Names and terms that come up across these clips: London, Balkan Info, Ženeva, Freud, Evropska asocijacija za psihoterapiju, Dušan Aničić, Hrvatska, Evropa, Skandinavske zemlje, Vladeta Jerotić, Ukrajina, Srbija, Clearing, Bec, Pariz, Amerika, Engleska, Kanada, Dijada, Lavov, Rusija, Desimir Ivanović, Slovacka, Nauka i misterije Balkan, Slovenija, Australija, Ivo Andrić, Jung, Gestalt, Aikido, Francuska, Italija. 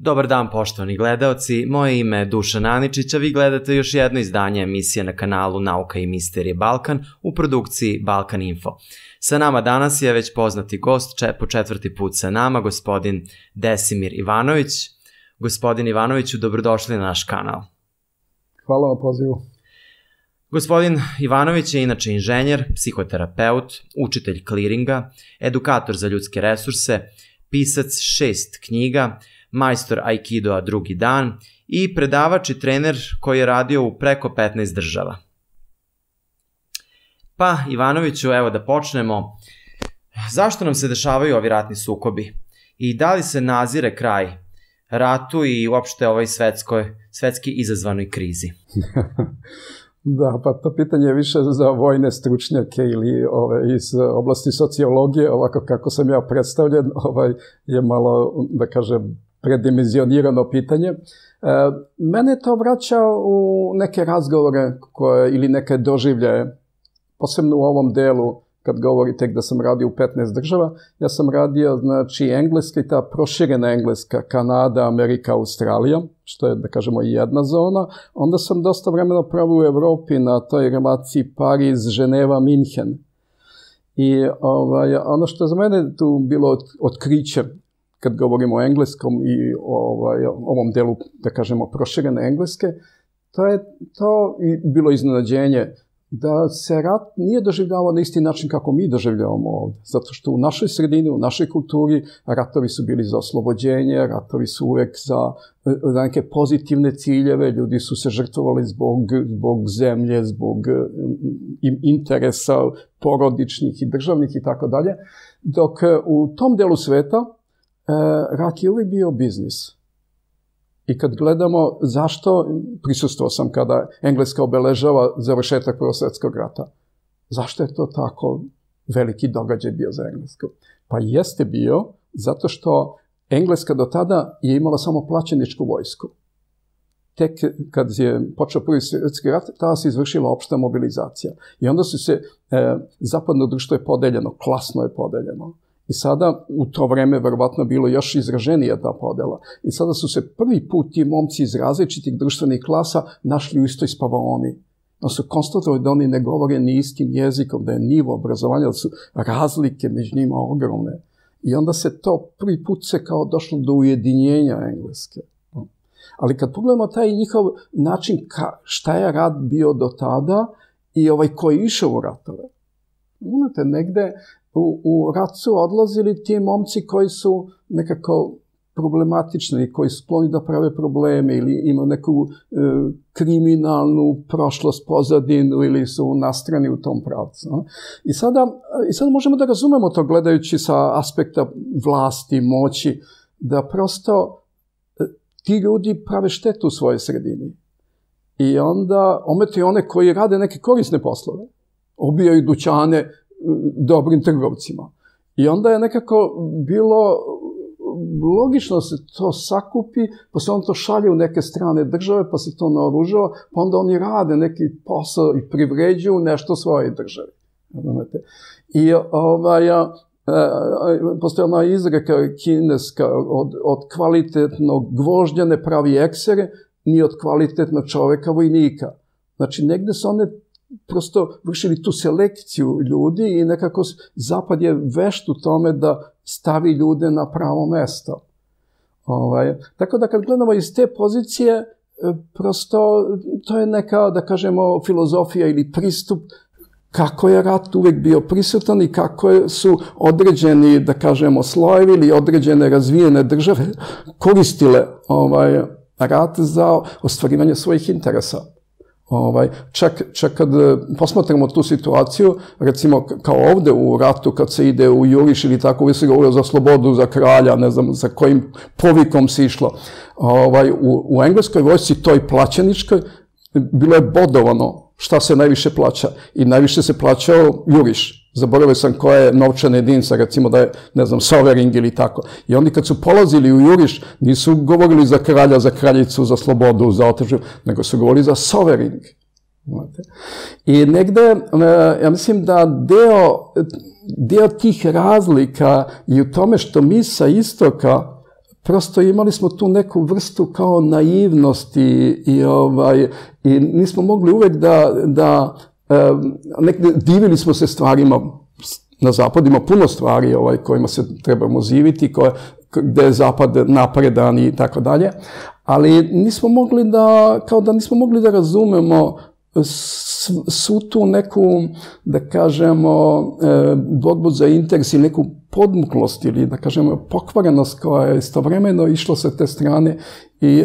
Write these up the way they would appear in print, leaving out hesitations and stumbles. Dobar dan poštovani gledaoci, moje ime je Dušan Aničić, a vi gledate još jedno izdanje emisije na kanalu Nauka i misterije Balkan u produkciji Balkan Info. Sa nama danas je već poznati gost, po četvrti put sa nama, gospodin Desimir Ivanović. Gospodin Ivanoviću, dobrodošli na naš kanal. Hvala na pozivu. Gospodin Ivanović je inače inženjer, psihoterapeut, učitelj kliringa, edukator za ljudske resurse, pisac 6 knjiga, majstor Aikidoa drugi dan i predavač i trener koji je radio u preko 15 država. Pa, Ivanoviću, evo da počnemo. Zašto nam se dešavaju ovi ratni sukobi? I da li se nazire kraj ratu i uopšte ovoj svetski izazvanoj krizi? Da, pa to pitanje je više za vojne stručnjake ili iz oblasti sociologije, ovako kako sam ja predstavljen, je malo, da kažem, predimenzionirano pitanje. Mene to vraća u neke razgovore ili neke doživljaje, posebno u ovom delu, kad govorite da sam radio u 15 država, ja sam radio, znači, engleska i ta proširena engleska, Kanada, Amerika, Australija, što je, da kažemo, jedna zona. Onda sam dosta vremena proveo u Evropi na toj relaciji Pariz, Ženeva, Minhen. I ono što je za mene tu bilo otkriće, kad govorimo o engleskom i ovom delu, da kažemo, proširene engleske, to je to bilo iznenađenje, da se rat nije doživljavao na isti način kako mi doživljavamo ovdje. Zato što u našoj sredini, u našoj kulturi, ratovi su bili za oslobođenje, ratovi su uvek za neke pozitivne ciljeve, ljudi su se žrtvovali zbog zemlje, zbog interesa porodičnih i državnih i tako dalje. Dok u tom delu sveta rat je uvek bio biznis. I kad gledamo zašto, prisustuo sam kada Engleska obeležava završetak Prvog svjetskog rata. Zašto je to tako veliki događaj bio za Englesku? Pa jeste bio zato što Engleska do tada je imala samo plaćeničku vojsku. Tek kad je počeo Prvi svjetski rat, tada se izvršila opšta mobilizacija. I onda su se, zapadno društvo je podeljeno, klasno je podeljeno. I sada, u to vreme, verovatno, bilo još izraženija ta podela. I sada su se prvi put ti momci iz različitih društvenih klasa našli u istoj spavaoni. Da su konstatovali da oni ne govore ni istim jezikom, da je nivo obrazovanja, da su razlike među njima ogromne. I onda se to prvi put se kao došlo do ujedinjenja Engleske. Ali kad pogledamo taj njihov način šta je rat bio do tada i koji je išao u ratove, imate negde u rat su odlazili ti momci koji su nekako problematični, koji skloni da prave probleme ili imaju neku kriminalnu prošlost, pozadinu ili su nastrani u tom pravcu. I sada možemo da razumemo to gledajući sa aspekta vlasti, moći, da prosto ti ljudi prave štetu u svojoj sredini. I onda ometaju one koji rade neke korisne poslove. Obijaju dućane dobrim trgovcima. I onda je nekako bilo logično se to sakupi, pa se on to šalje u neke strane države, pa se to naoružava, pa onda oni rade neki posao i privređuju nešto svoje države. I postoje ona izreka kineska, od kvalitetnog gvožđa ne pravi eksere, ni od kvalitetnog čoveka vojnika. Znači, negde su one prosto vršili tu selekciju ljudi i nekako Zapad je vešt u tome da stavi ljude na pravo mesto. Tako da kad gledamo iz te pozicije, prosto to je neka, da kažemo, filozofija ili pristup kako je rat uvek bio prisutan i kako su određeni, da kažemo, slojevi ili određene razvijene države koristile rat za ostvarivanje svojih interesa. Čak kad posmatramo tu situaciju, recimo kao ovde u ratu, kad se ide u juriš ili tako, uvijek se govorio za slobodu, za kralja, ne znam za kojim povikom se išlo. U engleskoj vojsci, toj plaćeničkoj, bilo je bodovano šta se najviše plaća. I najviše se plaćao juriš. Zaboravio sam koja je novčana jedinica, recimo da je, ne znam, sovering ili tako. I oni kad su polazili u juriš, nisu govorili za kralja, za kraljicu, za slobodu, za otežu, nego su govorili za sovering. I negde, ja mislim da deo tih razlika i u tome što mi sa istoka prosto imali smo tu neku vrstu kao naivnosti i nismo mogli uvek da divili smo se stvarima na zapadu, ima puno stvari kojima se trebamo diviti, gde je zapad napredan i tako dalje, ali nismo mogli da razumemo svu tu neku, da kažemo, borbu za interes ili neku podmuklost ili, da kažemo, pokvarenost koja je istovremeno išla sa te strane i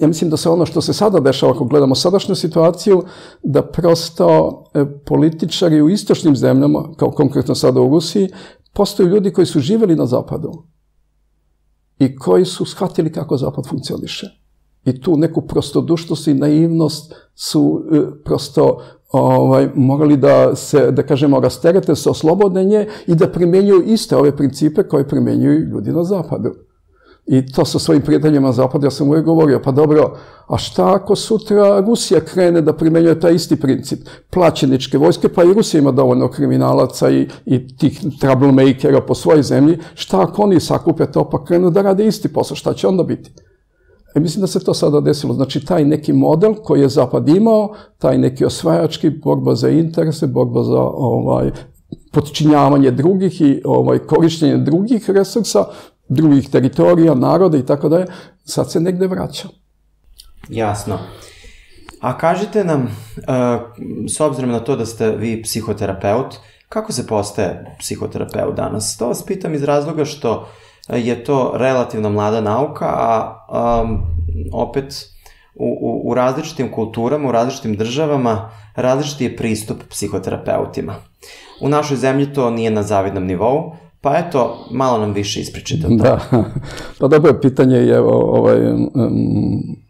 ja mislim da se ono što se sada dešava, ako gledamo sadašnju situaciju, da prosto političari u istočnim zemljama, kao konkretno sada u Rusiji, postaju ljudi koji su živeli na zapadu i koji su shvatili kako zapad funkcioniše. I tu neku prostodušnost i naivnost su prosto morali da se, da kažemo, rasterete sa oslobodenje i da primenjuju iste ove principe koje primenjuju ljudi na zapadu. I to sa svojim prijateljima zapada, ja sam uvijek govorio, pa dobro, a šta ako sutra Rusija krene da primenjuje taj isti princip? Plaćeničke vojske, pa i Rusija ima dovoljno kriminalaca i tih troublemakera po svojoj zemlji, šta ako oni sakupe to pa krenu da rade isti posao, šta će onda biti? Mislim da se to sada desilo, znači taj neki model koji je zapad imao, taj neki osvajački, borba za interese, borba za potčinjavanje drugih i korištenje drugih resursa, drugih teritorija, naroda i tako dalje, sad se negde vraća. Jasno. A kažite nam, s obzirom na to da ste vi psihoterapeut, kako se postaje psihoterapeut danas? To vas pitam iz razloga što je to relativno mlada nauka, a opet u različitim kulturama, u različitim državama, različiti je pristup psihoterapeutima. U našoj zemlji to nije na zavidnom nivou, pa eto, malo nam više ispričite o tome. Da, pa dobro je pitanje i evo,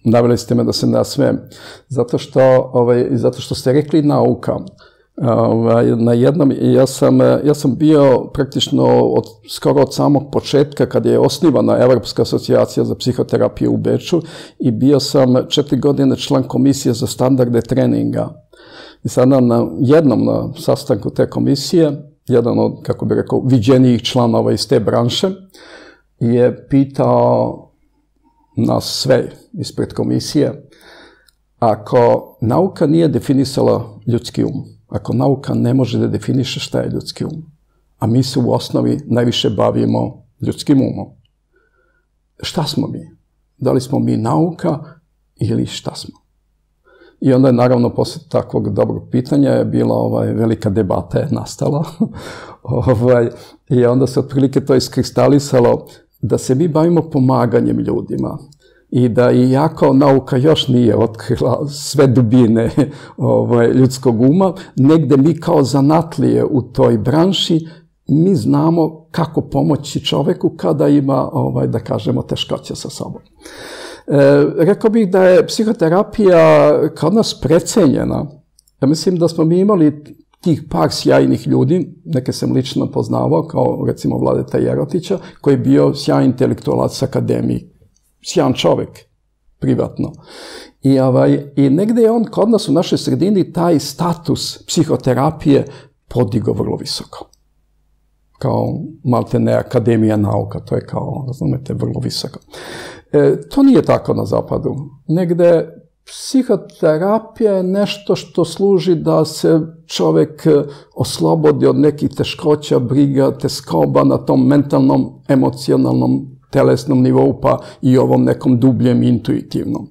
naveli ste me da se nasmijem, zato što ste rekli nauka. Na jednom, ja sam bio praktično skoro od samog početka kad je osnivana Evropska asocijacija za psihoterapiju u Beču i bio sam 4 godine član komisije za standarde treninga. I sada na sastanku te komisije, jedan od, kako bih rekao, viđenijih članova iz te branše je pitao nas sve ispred komisije, ako nauka nije definisala ljudski um, ako nauka ne može da definiše šta je ljudski um, a mi se u osnovi najviše bavimo ljudskim umom, šta smo mi? Da li smo mi nauka ili šta smo? I onda je naravno poslije takvog dobrog pitanja je bila velika debata je nastala i onda se otprilike to iskristalisalo da se mi bavimo pomaganjem ljudima i da iako nauka još nije otkrila sve dubine ljudskog uma, negde mi kao zanatlije u toj branši mi znamo kako pomoći čoveku kada ima, da kažemo, teškoće sa sobom. Rekao bih da je psihoterapija kod nas precenjena. Ja mislim da smo mi imali tih par sjajnih ljudi, neke sam lično poznavao, kao recimo Vladeta Jerotića, koji je bio sjajan intelektualac akademik, sjajan čovek, privatno. I negde je on kod nas u našoj sredini taj status psihoterapije podigao vrlo visoko. Kao maltene akademija nauka, to je kao, razumete, vrlo visoko. To nije tako na zapadu. Negde psihoterapija je nešto što služi da se čovek oslobodi od nekih teškoća, briga, teskoba na tom mentalnom, emocionalnom, telesnom nivou, pa i ovom nekom dubljem, intuitivnom.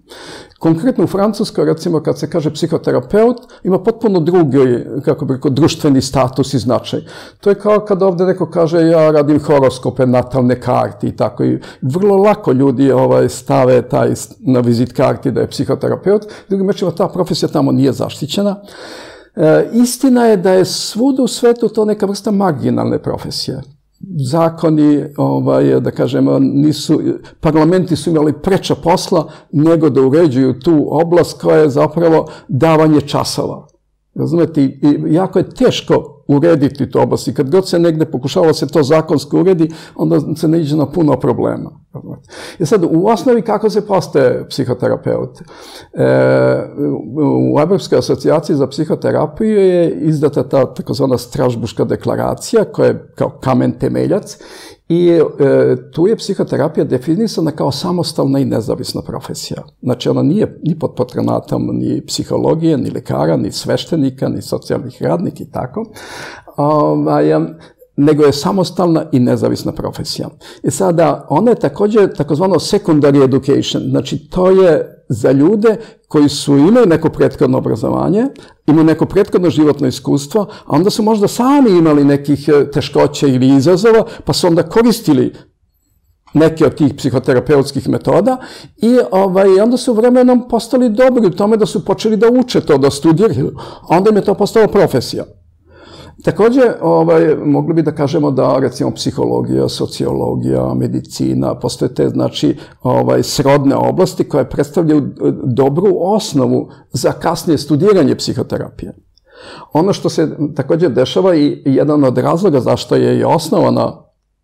Konkretno u Francuskoj, recimo, kad se kaže psihoterapeut, ima potpuno drugi, kako bih rekao, društveni status i značaj. To je kao kad ovde neko kaže ja radim horoskope, natalne karti i tako. I vrlo lako ljudi stave taj na vizit karti da je psihoterapeut. Drugim rečima, ta profesija tamo nije zaštićena. Istina je da je svuda u svetu to neka vrsta marginalne profesije. Zakoni, da kažemo, parlamenti su imali preča posla nego da uređuju tu oblast koja je zapravo davanje časova. Razumete, i jako je teško urediti tu oblast i kad god se negde pokušava se to zakonsko uredi, onda se naiđe na puno problema. I sad, u osnovi kako se postaje psihoterapeut? U Evropskoj asocijaciji za psihoterapiju je izdata ta takozvana Strazburgska deklaracija koja je kao kamen temeljac I tu je psihoterapija definisana kao samostalna i nezavisna profesija. Znači, ona nije ni pod patronatom ni psihologije, ni lekara, ni sveštenika, ni socijalnih radnika i tako, nego je samostalna i nezavisna profesija. I sada, ona je također takozvano secondary education, znači to je za ljude koji su imaju neko prethodno obrazovanje, imaju neko prethodno životno iskustvo, a onda su možda sami imali nekih teškoća ili izazova, pa su onda koristili neke od tih psihoterapeutskih metoda i onda su vremenom postali dobri u tome da su počeli da uče to, da studiraju, a onda im je to postalo profesija. Također, mogli bi da kažemo da, recimo, psihologija, sociologija, medicina, postoje te, znači, srodne oblasti koje predstavljaju dobru osnovu za kasnije studiranje psihoterapije. Ono što se također dešava i jedan od razloga zašto je i osnovana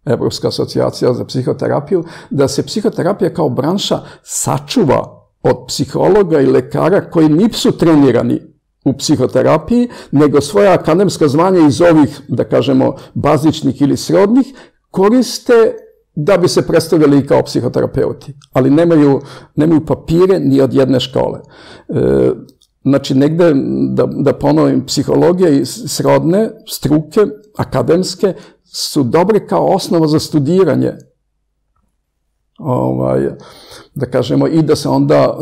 Evropska asocijacija za psihoterapiju, da se psihoterapija kao branša sačuva od psihologa i lekara koji nisu trenirani u psihoterapiji, nego svoja akademska zvanja iz ovih, da kažemo, bazičnih ili srodnih, koriste da bi se predstavljali i kao psihoterapeuti, ali nemaju papire ni od jedne škole. Znači, negde, da ponovim, psihologija i srodne struke, akademske, su dobre kao osnova za studiranje, da kažemo, i da se onda,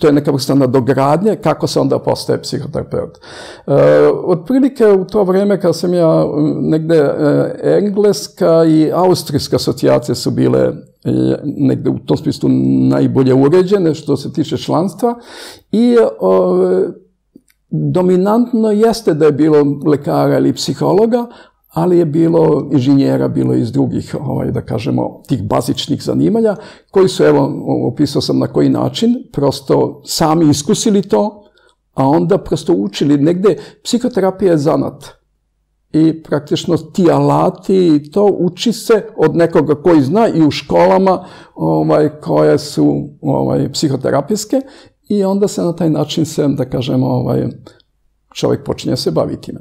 to je neka vrsta nadogradnje, kako se onda postaje psihoterapeut. Otprilike u to vreme kada sam ja negde, Engleska i Austrijska asocijacija su bile negde u tom smislu najbolje uređene što se tiče članstva i dominantno jeste da je bilo lekara ili psihologa, ali je bilo inženjera, bilo iz drugih, da kažemo, tih bazičnih zanimanja, koji su, evo, opisao sam na koji način, prosto sami iskusili to, a onda prosto učili negde. Psihoterapija je zanat. I praktično ti alati i to uči se od nekoga koji zna i u školama koje su psihoterapijske i onda se na taj način se, da kažemo, čovjek počinje se baviti time.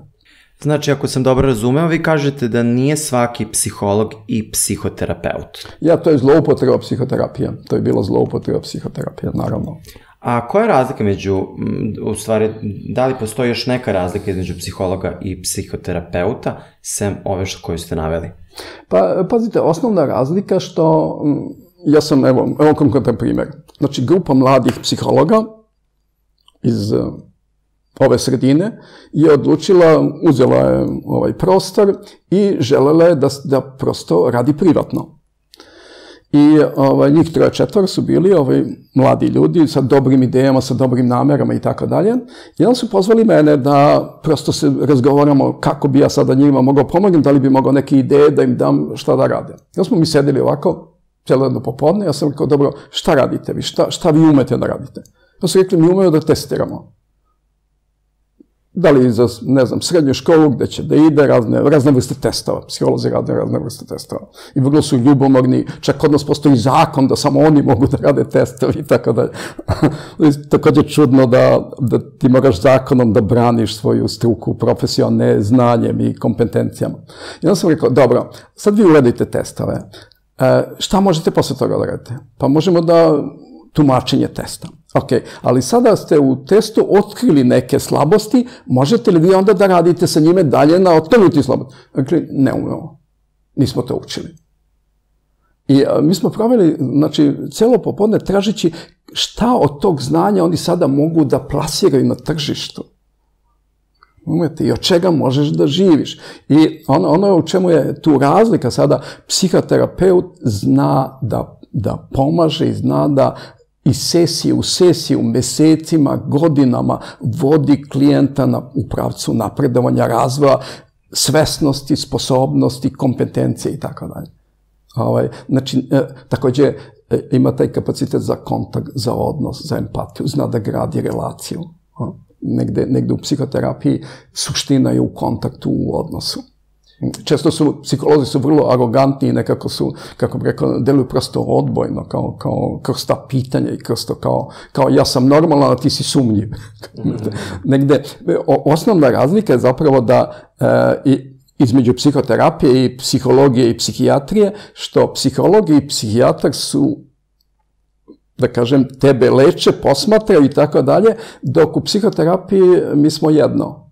Znači, ako sam dobro razumeo, vi kažete da nije svaki psiholog i psihoterapeut. Ja, to je zloupotreba psihoterapije. To je bilo zloupotreba psihoterapije, naravno. A koja je razlika među, u stvari, da li postoji još neka razlika između psihologa i psihoterapeuta, sem ove koju ste naveli? Pa, pazite, osnovna razlika što, ja sam, evo konkretan primjer. Znači, grupa mladih psihologa iz ove sredine je odlučila, uzela je ovaj prostor i želela je da prosto radi privatno. I njih 3-4 su bili mladi ljudi sa dobrim idejama, sa dobrim namerama i tako dalje. I onda su pozvali mene da prosto se razgovaramo kako bi ja sada njima mogao pomognem, da li bi mogao neke ideje da im dam šta da rade. I onda smo mi sedeli ovako, cijelo jedno popodne, ja sam rekao, dobro, šta radite vi, šta vi umete da radite? Ja sam rekli, mi umemo da testiramo. Da li za, ne znam, srednju školu gde će da ide razne vrste testova. Psiholozi rade razne vrste testova. I vrlo su ljubomorni, čak kod nas postoji zakon da samo oni mogu da rade testove i tako dalje. Također čudno da ti moraš zakonom da braniš svoju struku, profesiju, ne znanjem i kompetencijama. I onda sam rekao, dobro, sad vi uradite testove. Šta možete posle toga da radite? Pa možemo da tumačenje testa. Ok, ali sada ste u testu otkrili neke slabosti, možete li vi onda da radite sa njime dalje na otkrivanju slabosti? Dakle, ne umemo. Nismo to učili. I mi smo proveli, znači, celo popodne tražeći šta od tog znanja oni sada mogu da plasiraju na tržištu. I od čega možeš da živiš. I ono u čemu je tu razlika sada, psihoterapeut zna da pomaže i zna da iz sesije u sesiju, mesecima, godinama vodi klijenta u pravcu napredovanja, razvoja, svesnosti, sposobnosti, kompetencije i tako dalje. Znači, također ima taj kapacitet za kontakt, za odnos, za empatiju, zna da gradi relaciju. Negde u psihoterapiji suština je u kontaktu, u odnosu. Često su, psiholozi su vrlo arogantni i nekako su, kako bih rekao, deluju prosto odbojno, kao kroz ta pitanja i kroz to kao ja sam normalan, a ti si sumnjiv. Negde, osnovna razlika je zapravo da između psihoterapije i psihologije i psihijatrije, što psihologi i psihijatar su, da kažem, tebe leče, posmatraju i tako dalje, dok u psihoterapiji mi smo jedno.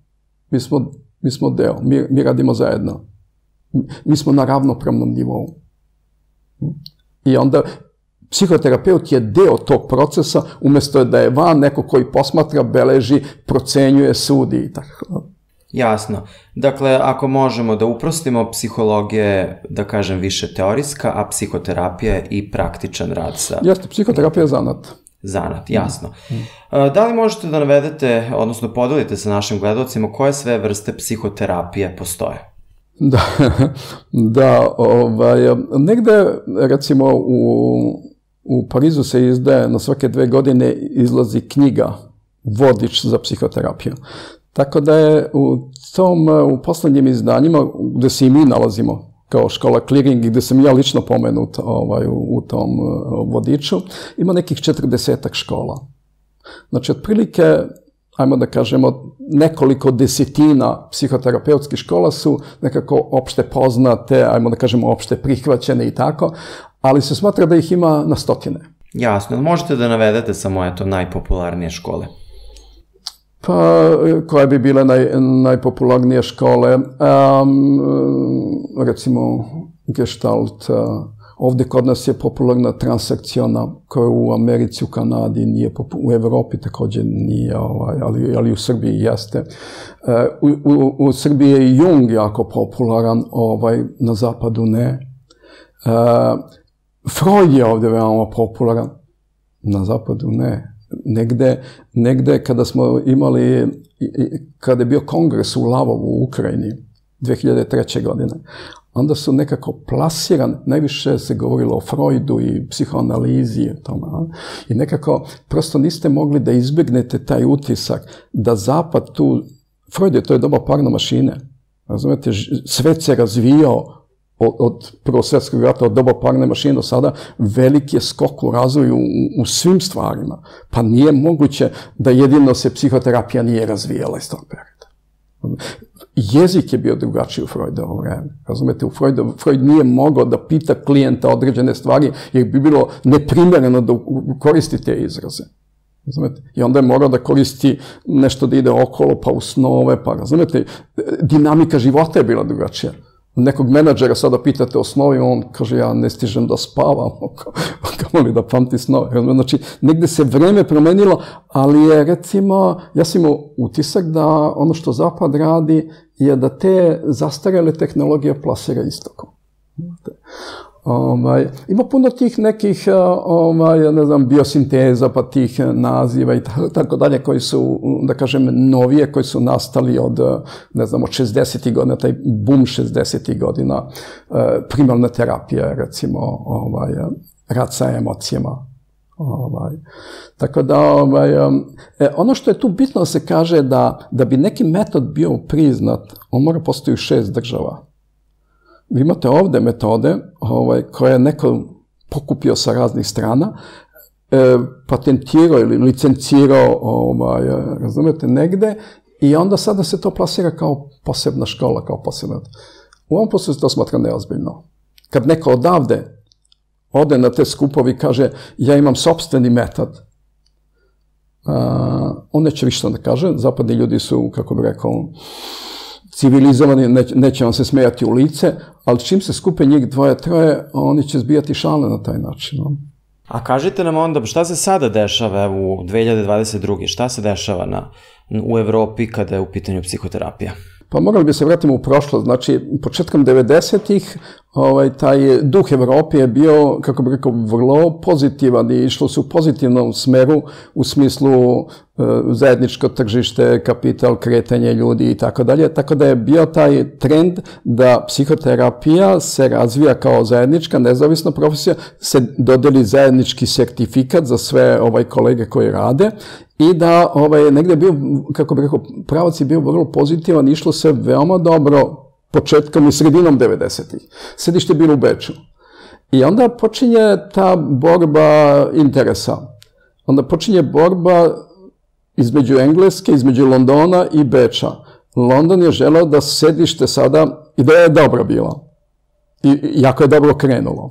Mi smo deo, mi radimo zajedno. Mi smo na ravnopravnom nivou. I onda psihoterapeut je deo tog procesa, umjesto da je van neko koji posmatra, beleži, procenjuje, sudi i tako. Jasno. Dakle, ako možemo da uprostimo, psihologija je, da kažem, više teorijska, a psihoterapija je i praktičan rad sa... Jeste, psihoterapija je zanat. Zanat, jasno. Da li možete da navedete, odnosno podelite sa našim gledalcima, koje sve vrste psihoterapije postoje? Da, negde, recimo, u Parizu se izdaje, na svake 2 godine izlazi knjiga, vodič za psihoterapiju. Tako da je u poslednjim izdanjima, gde se i mi nalazimo, kao škola Clearing, gde sam ja lično pomenut u tom vodiču, ima nekih 40-ak škola. Znači, otprilike, ajmo da kažemo, nekoliko desetina psihoterapeutskih škola su nekako opšte poznate, ajmo da kažemo, opšte prihvaćene i tako, ali se smatra da ih ima na 100-tine. Jasno, možete da navedete samo, eto, najpopularnije škole? Pa, koje bi bile najpopularnije škole? Recimo, Gestalt, ovde kod nas je popularna transakciona, koja u Americi, u Kanadi nije popularna, u Evropi također nije, ali u Srbiji jeste. U Srbiji je Jung jako popularan, na zapadu ne. Freud je ovde veoma popularan, na zapadu ne. Negde kada je bio kongres u Lavovu u Ukrajini 2003. godine, onda su nekako plasiran, najviše se govorilo o Freudu i psihoanalizi i nekako prosto niste mogli da izbjegnete taj utisak da zapad tu, Freud je, to je doba parne mašine, razumete, svet se razvijao od Prvog svjetskog rata, od doba parne mašine do sada, veliki je skok u razvoju u svim stvarima. Pa nije moguće da jedino se psihoterapija nije razvijala iz tog perioda. Jezik je bio drugačiji u Freudovo vreme. Razumete, Freud nije mogao da pita klijenta određene stvari, jer bi bilo neprimereno da koristi te izraze. I onda je morao da koristi nešto da ide okolo, pa u snove, pa razumete, dinamika života je bila drugačija. Nekog menadžera sada pitate o snovima, on kaže, ja ne stižem da spavam, kako li da pamti snove. Znači, negde se vreme promenilo, ali je, recimo, ja sam imao utisak da ono što zapad radi je da te zastarele tehnologije plasira istokom. Ima puno tih nekih, ne znam, biosinteza, pa tih naziva i tako dalje, koji su, da kažem, novije, koji su nastali od, ne znam, od 60. godina, taj boom 60. godina, primarna terapija, recimo, rad sa emocijama. Tako da, ono što je tu bitno da se kaže, da bi neki metod bio priznat, on mora postoji u 6 država. Vi imate ovde metode koje je neko pokupio sa raznih strana, patentirao ili licencirao, razumete, negde, i onda sada se to plasira kao posebna škola, kao posebna. U ovom poslu se to smatra neozbiljno. Kad neko odavde ode na te skupovi i kaže, ja imam sopstveni metod, on neće više da kaže, zapadni ljudi su, kako bi rekao, civilizovani, neće vam se smejati u lice, ali čim se skupe njih 2-3, oni će zbijati šale na taj način. A kažite nam onda, šta se sada dešava u 2022. Šta se dešava u Evropi kada je u pitanju psihoterapija? Pa morali bi se vratiti u prošlost. Znači, početkom 90-ih taj duh Evropi je bio, kako bih rekao, vrlo pozitivan i išlo se u pozitivnom smeru u smislu zajedničko tržište, kapital, kretanje ljudi i tako dalje. Tako da je bio taj trend da psihoterapija se razvija kao zajednička, nezavisna profesija, se dodeli zajednički sertifikat za sve kolege koji rade i da negde je bio, kako bih rekao, pravac je bio vrlo pozitivan, išlo se veoma dobro početkom i sredinom 90-ih. Sedište je bilo u Beču. I onda počinje ta borba interesa. Onda počinje borba između Engleske, između Londona i Beča. London je želeo da sedište sada ideja je dobra bila. I jako je dobro krenulo.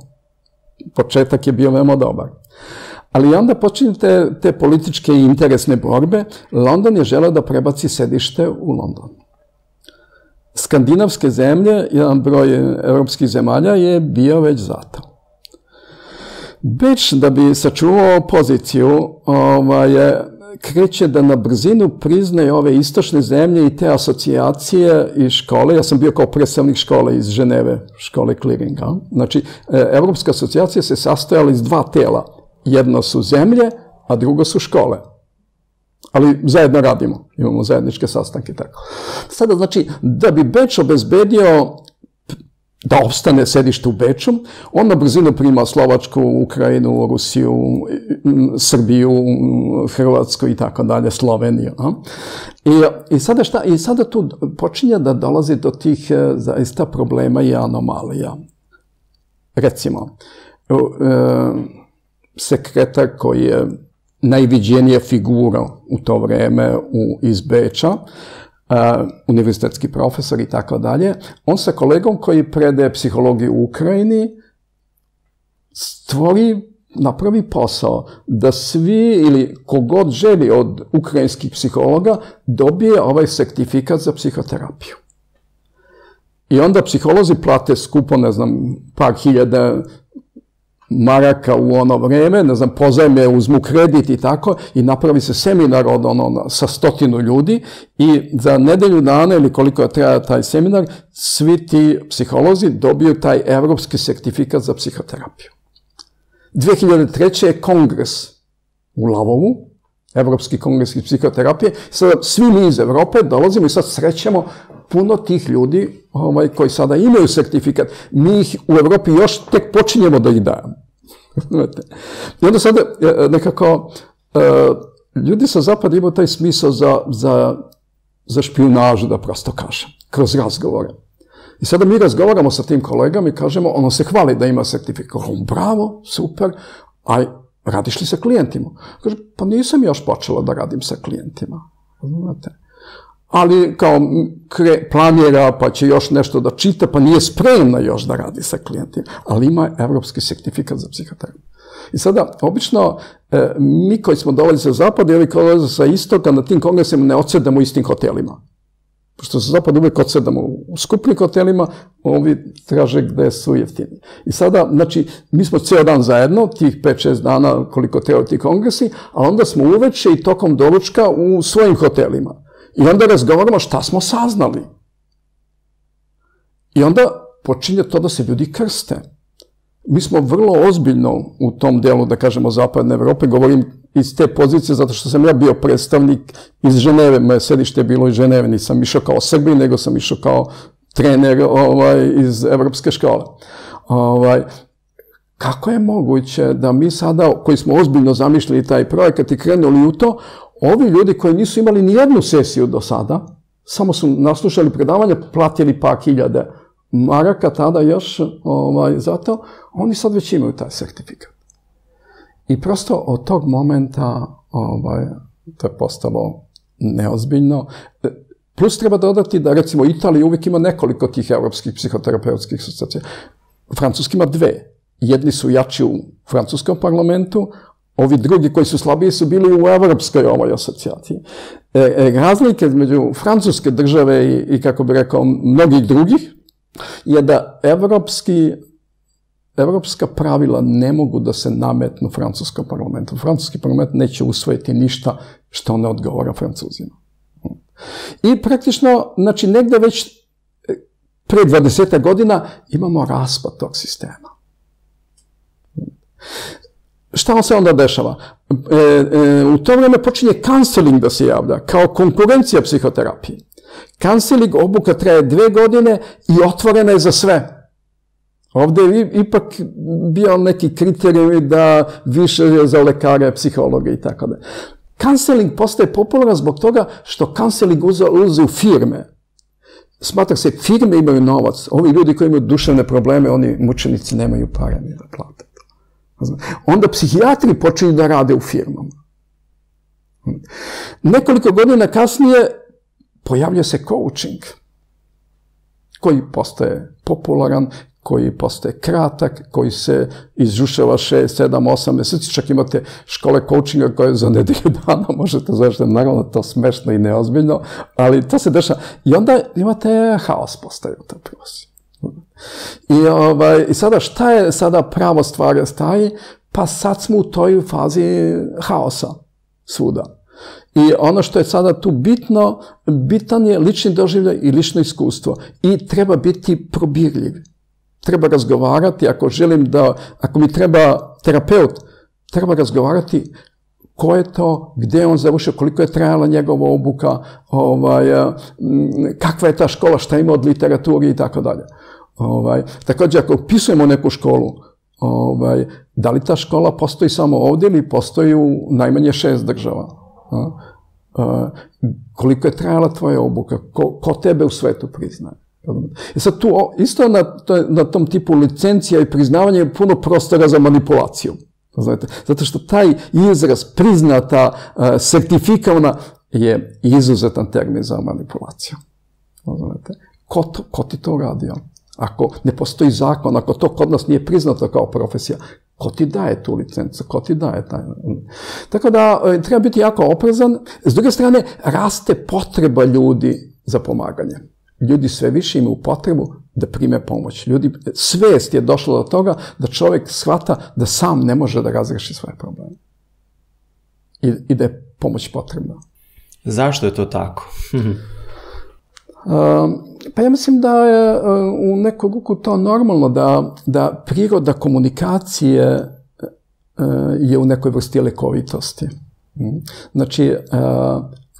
Početak je bio veoma dobar. Ali onda počinju te političke i interesne borbe. London je želeo da prebaci sedište u London. Skandinavske zemlje, jedan broj evropskih zemalja je bio već zato. Beč, da bi sačuvao poziciju, kreće da na brzinu priznaje ove istočne zemlje i te asocijacije i škole. Ja sam bio kao predstavnik škole iz Ženeve, škole Clearinga. Znači, Evropska asocijacija se sastojala iz dva tela. Jedno su zemlje, a drugo su škole. Ali zajedno radimo, imamo zajedničke sastanke. Sada, znači, da bi Beč obezbedio da opstane sedište u Beču, on na brzinu prima Slovačku, Ukrajinu, Rusiju, Srbiju, Hrvatsku i tako dalje, Sloveniju. I sada tu počinje da dolazi do tih zaista problema i anomalija. Recimo, sekretar koji je najviđenija figura u to vreme iz Beča, univerzitetski profesor i tako dalje, on sa kolegom koji predaje psihologiju u Ukrajini napravi posao da svi ili kogod želi od ukrajinskih psihologa dobije ovaj sertifikat za psihoterapiju. I onda psiholozi plate skupo, ne znam, par hiljada maraka u ono vreme, ne znam, pozajme, uzmu kredit i tako, i napravi se seminar od ono sa 100 ljudi i za nedelju dana ili koliko je trajao taj seminar, svi ti psiholozi dobiju taj evropski sertifikat za psihoterapiju. 2003. je kongres u Lavovu, Evropski kongres iz psihoterapije, sada svi mi iz Evrope dolazimo i sad srećemo puno tih ljudi koji sada imaju sertifikat. Mi ih u Evropi još tek počinjemo da ih dajemo. I onda sada nekako ljudi sa zapada imaju taj smisao za špionažu, da prosto kažem, kroz razgovore. I sada mi razgovaramo sa tim kolegama i kažemo, ono se hvali da ima sertifikat. Bravo, super, aj, radiš li sa klijentima? Kaže, pa nisam još počela da radim sa klijentima. Ali kao planira, pa će još nešto da čita, pa nije spremna još da radi sa klijentima. Ali ima evropski sertifikat za psihoterapiju. I sada, obično, mi koji smo dolazili sa zapada i ovi koji dolaze sa istoka, na tim kongresima ne odsedamo u istim hotelima. Pošto sa zapada uvijek odsedamo u skupnim hotelima, ovi traže gde su jeftini. I sada, znači, mi smo ceo dan zajedno, tih 5-6 dana koliko traju ti kongresi, a onda smo uveče i tokom doručka u svojim hotelima. I onda razgovaramo šta smo saznali. I onda počinje to da se ljudi krste. Mi smo vrlo ozbiljno u tom delu, da kažemo, zapadne Evrope, govorim iz te pozicije, zato što sam ja bio predstavnik iz Ženeve, moje sedište je bilo iz Ženeve, nisam išao kao Srbin, nego sam išao kao trener iz Evropske škole. Kako je moguće da mi sada, koji smo ozbiljno zamišljali taj projekat i krenuli u to, ovi ljudi koji nisu imali ni jednu sesiju do sada, samo su naslušali predavanje, platili par hiljade maraka tada još za to, oni sad već imaju taj sertifikat. I prosto od tog momenta to je postalo neozbiljno. Plus treba dodati da recimo Italija uvijek ima nekoliko tih evropskih psihoterapeutskih asocijacija. Francuska ima dve. Jedni su jači u francuskom parlamentu, ovi drugi koji su slabiji su bili u evropskoj ovoj asocijaciji. Razlike među francuske države i, kako bi rekao, mnogih drugih je da evropska pravila ne mogu da se nametnu francuskom parlamentu. Francuski parlament neće usvojiti ništa što ne odgovara Francuzima. I praktično, znači, negde već pre 20 godina imamo raspad tog sistema. Šta vam se onda dešava? U to vreme počinje kanseling da se javlja, kao konkurencija psihoterapije. Kanseling obuka traje 2 godine i otvorena je za sve. Ovde je ipak bio neki kriterij da više je za lekare, psihologe i tako da. Kanseling postaje popularan zbog toga što kanseling ulazi u firme. Smatra se, firme imaju novac. Ovi ljudi koji imaju duševne probleme, oni mučenici nemaju pare ni da plate. Onda psihijatri počinju da rade u firmama. Nekoliko godina kasnije pojavlja se coaching. koji postaje popularan, koji postaje kratak, koji se izžušava 6, 7, 8 meseci, čak imate škole coachinga koje za nedelju dana možete završiti, naravno to smešno i neozbiljno, ali to se dešava. I onda imate haos postaje u toj prilozi. I sada šta je sada pravo stvar staje? Pa sad smo u toj fazi haosa svuda. I ono što je sada tu bitno, bitan je lični doživljaj i lično iskustvo. I treba biti probirljiv. Treba razgovarati, ako mi treba terapeut, treba razgovarati ko je to, gde je on završio, koliko je trajala njegova obuka, kakva je ta škola, šta ima od literaturi i tako dalje. Također, ako upisujemo neku školu, da li ta škola postoji samo ovdje ili postoji u najmanje 6 država? Koliko je trajala tvoja obuka? Ko tebe u svetu priznaje? I sad tu isto na tom tipu licencija i priznavanja je puno prostora za manipulaciju. Zato što taj izraz priznata, sertifikovana je izuzetan termin za manipulaciju. Ko ti to uradio? Ako ne postoji zakon, ako to kod nas nije priznato kao profesija, ko ti daje tu licencu, ko ti daje taj... Tako da treba biti jako oprezan. S druge strane, raste potreba ljudi za pomaganje. Ljudi sve više imaju potrebu da prime pomoć. Svest je došla do toga da čovjek shvata da sam ne može da razreši svoje probleme. I da je pomoć potrebna. Zašto je to tako? Pa ja mislim da je u neku ruku to normalno da priroda komunikacije je u nekoj vrsti lekovitosti. Znači,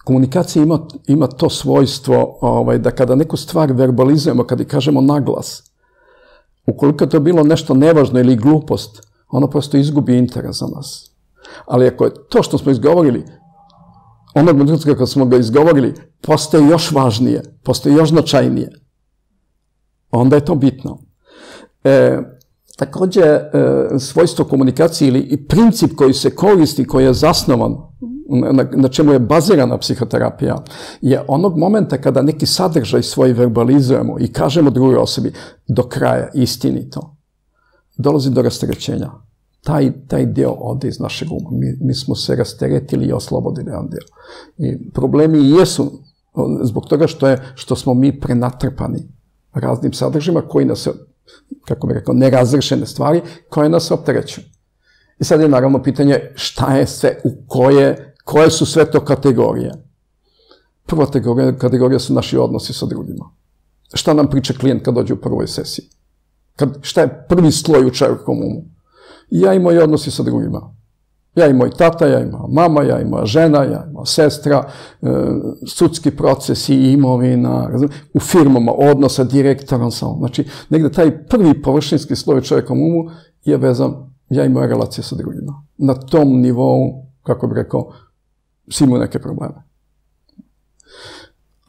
komunikacija ima to svojstvo da kada neku stvar verbalizujemo, kada kažemo naglas, ukoliko je to bilo nešto nevažno ili glupost, ono prosto izgubi interes za nas. Ali ako je to što smo izgovorili, onog trenutka kada smo ga izgovorili, postaje još važnije, postaje još značajnije. Onda je to bitno. Također, svojstvo komunikacije ili princip koji se koristi, koji je zasnovan, na čemu je bazirana psihoterapija, je onog momenta kada neki sadržaj svoj verbalizujemo i kažemo drugoj osobi do kraja, istinito, dolazi do rasterećenja. Taj deo ode iz našeg uma. Mi smo se rasteretili i oslobodili jedan deo. Problemi i jesu zbog toga što smo mi prenatrpani raznim sadržajima koji nas, kako bih rekao, nerazrešene stvari koje nas opterećuju. I sad je naravno pitanje šta je sve, koje su sve to kategorije. Prva kategorija su naši odnosi sa drugima. Šta nam priča klijent kad dođe u prvoj sesiji? Šta je prvi sloj u čovjekovom umu? Ja i moji odnosi sa drugima. Ja i moj tata, ja i moja mama, ja i moja žena, ja i moja sestra, sudski procesi, imovina, u firmama, odnos sa direktorom. Znači, negde taj prvi površinski sloj u čovjekovom umu je vezan ja i moja relacija sa drugima. Na tom nivou, kako bih rekao, svi imaju neke probleme.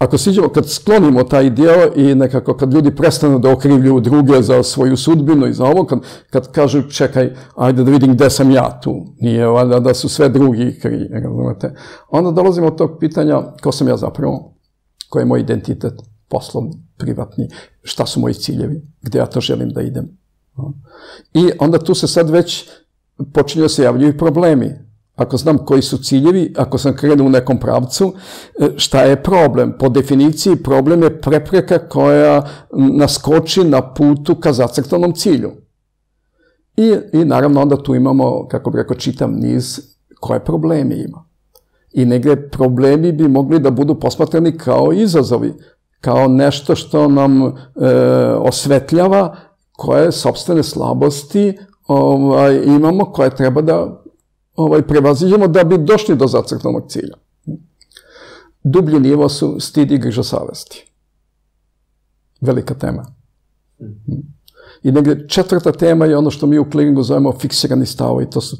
Ako siđemo, kad sklonimo taj dio i nekako kad ljudi prestanu da okrivljuju druge za svoju sudbinu i za ovo, kad kažu čekaj, ajde da vidim gde sam ja tu, nije valjda da su sve drugi krivi, razumete? Onda dolazimo od tog pitanja ko sam ja zapravo, koji je moj identitet, poslovni, privatni, šta su moji ciljevi, gde ja to želim da idem. I onda tu se sad već počinju se javljaju problemi. Ako znam koji su ciljevi, ako sam krenuo u nekom pravcu, šta je problem? Po definiciji problem je prepreka koja naskoči na putu ka zacrtanom cilju. I naravno onda tu imamo, kako bih rekao, čitav niz koje problemi ima. I negdje problemi bi mogli da budu posmatrani kao izazovi, kao nešto što nam osvetljava koje sopstvene slabosti imamo, koje treba da prevaziđemo da bi došli do zacrtanog cilja. Dublji nivo su stid i griža savesti. Velika tema. I negdje četvrta tema je ono što mi u Clearingu zovemo fiksirani stavovi. To su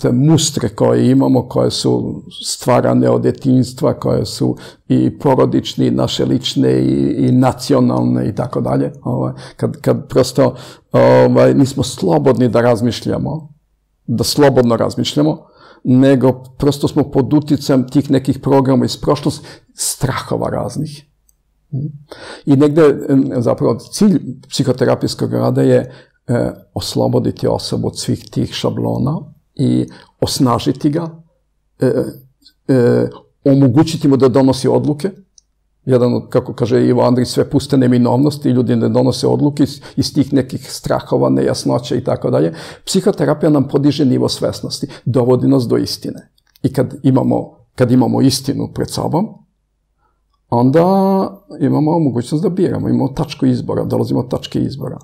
te mustre koje imamo, koje su stvarane od djetinjstva, koje su i porodične, i naše lične, i nacionalne, i tako dalje. Kad prosto nismo slobodni da razmišljamo, da slobodno razmišljamo, nego prosto smo pod uticajem tih nekih programa iz prošlosti, strahova raznih. I negde, zapravo, cilj psihoterapijskog rada je osloboditi osobu od svih tih šablona i osnažiti ga, omogućiti mu da donosi odluke. Jedan, kako kaže Ivo Andrić, sve puste neminovnosti i ljudi ne donose odluke iz tih nekih strahova, nejasnoća i tako dalje. Psihoterapija nam podiže nivo svesnosti, dovodi nas do istine. I kad imamo istinu pred sobom, onda imamo mogućnost da biramo, imamo tačku izbora, dolazimo od tačke izbora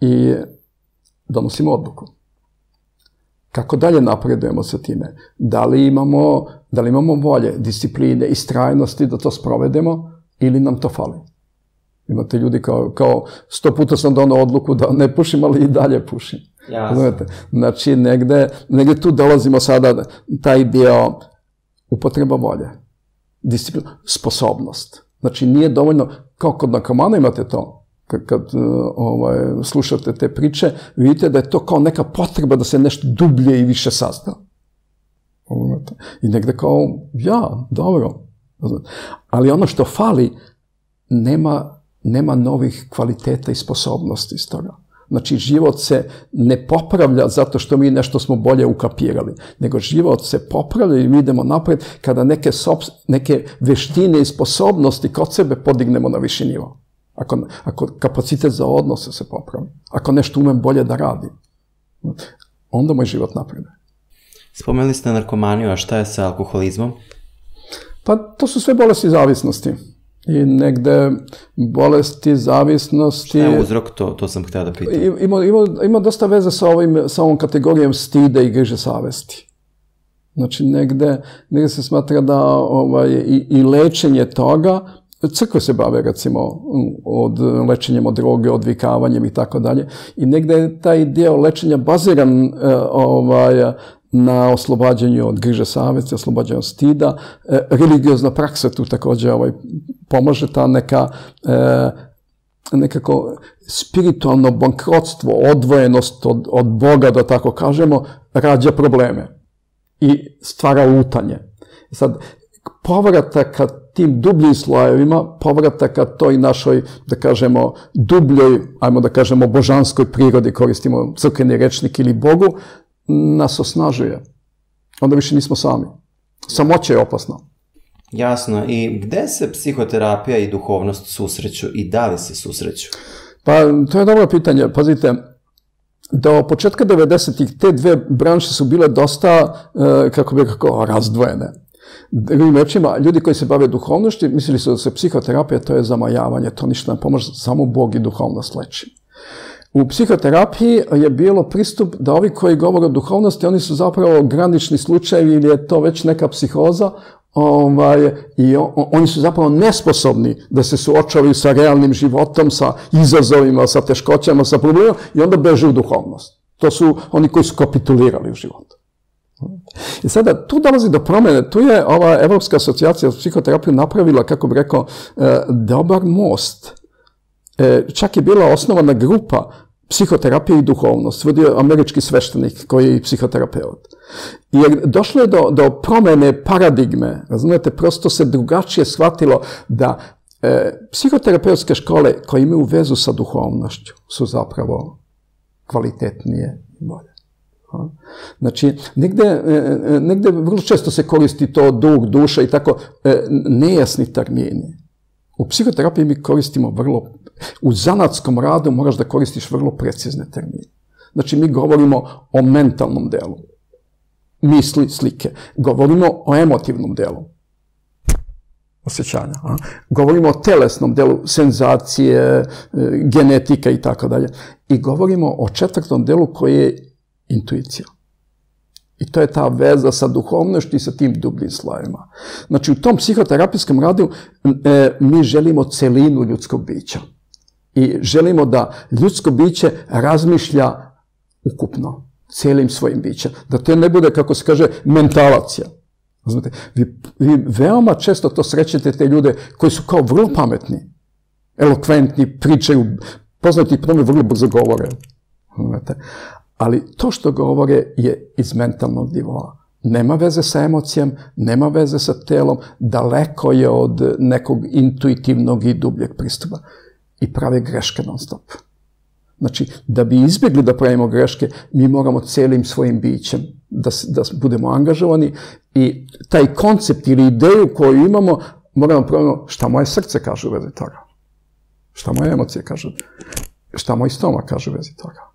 i donosimo odluku. Kako dalje napredujemo sa time? Da li imamo volje, discipline i istrajnosti da to sprovedemo ili nam to fali? Imate ljudi kao 100 puta sam donao odluku da ne pušim, ali i dalje pušim. Znači, negde tu dolazimo sada, taj dio upotreba volje, disciplina, sposobnost. Znači, nije dovoljno, kao kod narkomana imate to. Kad slušate te priče, vidite da je to kao neka potreba da se nešto dublje i više sazna. I negde kao, ja, dobro. Ali ono što fali, nema novih kvaliteta i sposobnosti iz toga. Znači, život se ne popravlja zato što mi nešto smo bolje ukapirali, nego život se popravlja i mi idemo napred kada neke veštine i sposobnosti kod sebe podignemo na viši nivo. Ako kapacitet za odnose se popravi, ako nešto umem bolje da radim, onda moj život napreduje. Spomenuli ste narkomaniju, a šta je sa alkoholizmom? Pa to su sve bolesti zavisnosti. I negde bolesti zavisnosti... Šta je uzrok, to sam hteo da pitam. Ima dosta veze sa ovom kategorijom stida i griže savesti. Znači, negde se smatra da i lečenje toga... Crkve se bave, recimo, lečenjem od droge, odvikavanjem i tako dalje. I negde je taj dio lečenja baziran na oslobađanju od griže savesti, oslobađanju od stida. Religiozna praksa tu također pomaže, ta nekako spiritualno bankrotstvo, odvojenost od Boga, da tako kažemo, rađa probleme i stvara utanje. Sad, povratak ka tim dubljim slojevima, povratak ka toj našoj, da kažemo, dubljoj, ajmo da kažemo, božanskoj prirodi, koristimo crkveni rečnik, ili Bogu, nas osnažuje. Onda više nismo sami. Samoća je opasna. Jasno. I gde se psihoterapija i duhovnost susreću i da li se susreću? Pa, to je dobro pitanje. Pazite, do početka 90-ih te dve branše su bile dosta, kako bih rekao, razdvojene. Drugim rečima, ljudi koji se bave duhovnošću mislili su da se psihoterapija to je zamajavanje, to ništa ne pomaže, samo Bog i duhovnost leči. U psihoterapiji je bilo pristup da ovi koji govore o duhovnosti, oni su zapravo granični slučajevi ili je to već neka psihoza i oni su zapravo nesposobni da se suočavaju sa realnim životom, sa izazovima, sa teškoćama, sa problemima i onda beže u duhovnost. To su oni koji su kapitulirali u životu. I sada, tu dolazi do promene, tu je ova Evropska asocijacija za psihoterapiju napravila, kako bi rekao, dobar most. Čak je bila osnovana grupa psihoterapije i duhovnost, vodio američki sveštenik koji je i psihoterapeut. Jer došlo je do promene paradigme, razumijete, prosto se drugačije shvatilo da psihoterapeutske škole koje imaju vezu sa duhovnošću su zapravo kvalitetnije i bolje. Znači, negde vrlo često se koristi to duh, duša i tako nejasni termini. U psihoterapiji mi koristimo vrlo, u zanatskom radu moraš da koristiš vrlo precizne termine. Znači, mi govorimo o mentalnom delu, misli, slike, govorimo o emotivnom delu, osjećanja, govorimo o telesnom delu, senzacije, genetika i tako dalje. I govorimo o četvrtom delu koji je intuicija. I to je ta veza sa duhovnošću i sa tim dubljim slojevima. Znači, u tom psihoterapijskom radu mi želimo celinu ljudskog bića. I želimo da ljudsko biće razmišlja ukupno, celim svojim bićem. Da to ne bude, kako se kaže, mentalacija. Vi veoma često to srećete te ljude koji su kao vrlo pametni, elokventni, pričaju, poznati prvi vrlo brzo govore. Ali to što govore je iz mentalnog nivoa. nema veze sa emocijom, nema veze sa telom, daleko je od nekog intuitivnog i dubljeg pristupa. I prave greške non stop. Znači, da bi izbjegli da pravimo greške, mi moramo cijelim svojim bićem da budemo angažovani i taj koncept ili ideju koju imamo, moramo provjeriti šta moje srce kaže u vezi toga, šta moje emocije kaže, šta moj stomak kaže u vezi toga.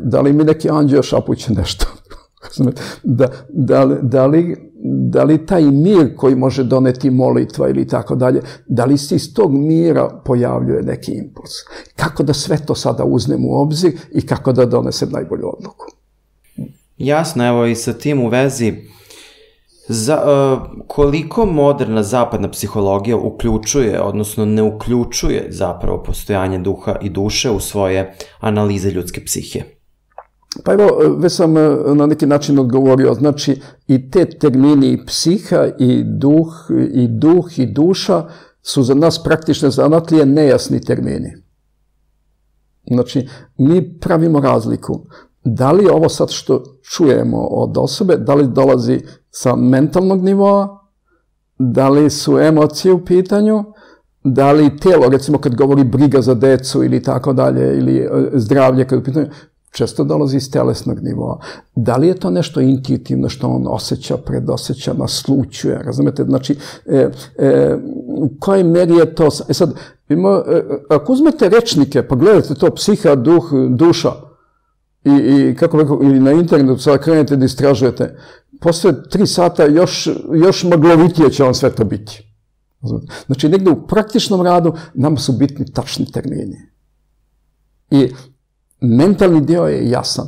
Da li mi neki anđeo šapuće nešto? Da li taj mir koji može doneti molitva ili tako dalje, da li se iz tog mira pojavljuje neki impuls? Kako da sve to sada uznem u obzir i kako da donesem najbolju odluku? Jasno, evo i sa tim u vezi, koliko moderna zapadna psihologija uključuje, odnosno ne uključuje zapravo postojanje duha i duše u svoje analize ljudske psihe? Pa evo, već sam na neki način odgovorio, znači i te termini i psiha i duh i duša su za nas praktične zanatlije nejasni termini. Znači, mi pravimo razliku. Da li ovo sad što čujemo od osobe, da li dolazi sa mentalnog nivoa, da li su emocije u pitanju, da li tijelo, recimo kad govori briga za decu ili tako dalje, ili zdravlje kad je u pitanju, često dolazi iz telesnog nivoa. Da li je to nešto intuitivno što on osjeća, predosjeća, naslućuje, razumete? Znači, u kojoj meri je to... Sad, ako uzmete rečnike, pa gledajte to psiha, duh, duša, i kako rekao, ili na internetu sada krenete da istražujete, posle 3 sata još maglovitije će vam sve to biti. Znači, negde u praktičnom radu nam su bitni tačni termini. I mentalni dio je jasan.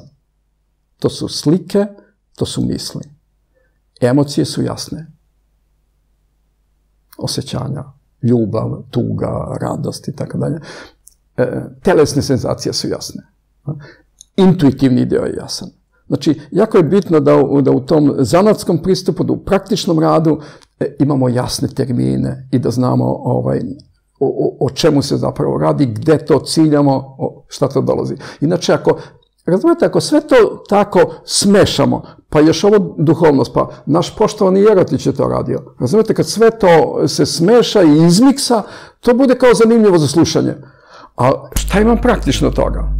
To su slike, to su misli. Emocije su jasne. Osjećanja, ljubav, tuga, radost i tako dalje. Telesne senzacije su jasne. Intuitivni dio je jasan. Znači, jako je bitno da u tom zanatskom pristupu, da u praktičnom radu imamo jasne termine i da znamo o čemu se zapravo radi, gde to ciljamo, šta to dolazi. Inače, ako sve to tako smešamo, pa još ovo duhovnost, pa naš poštovani Jerotić je to radio. Razumete, kad sve to se smeša i izmiksa, to bude kao zanimljivo za slušanje. A šta imam praktično toga?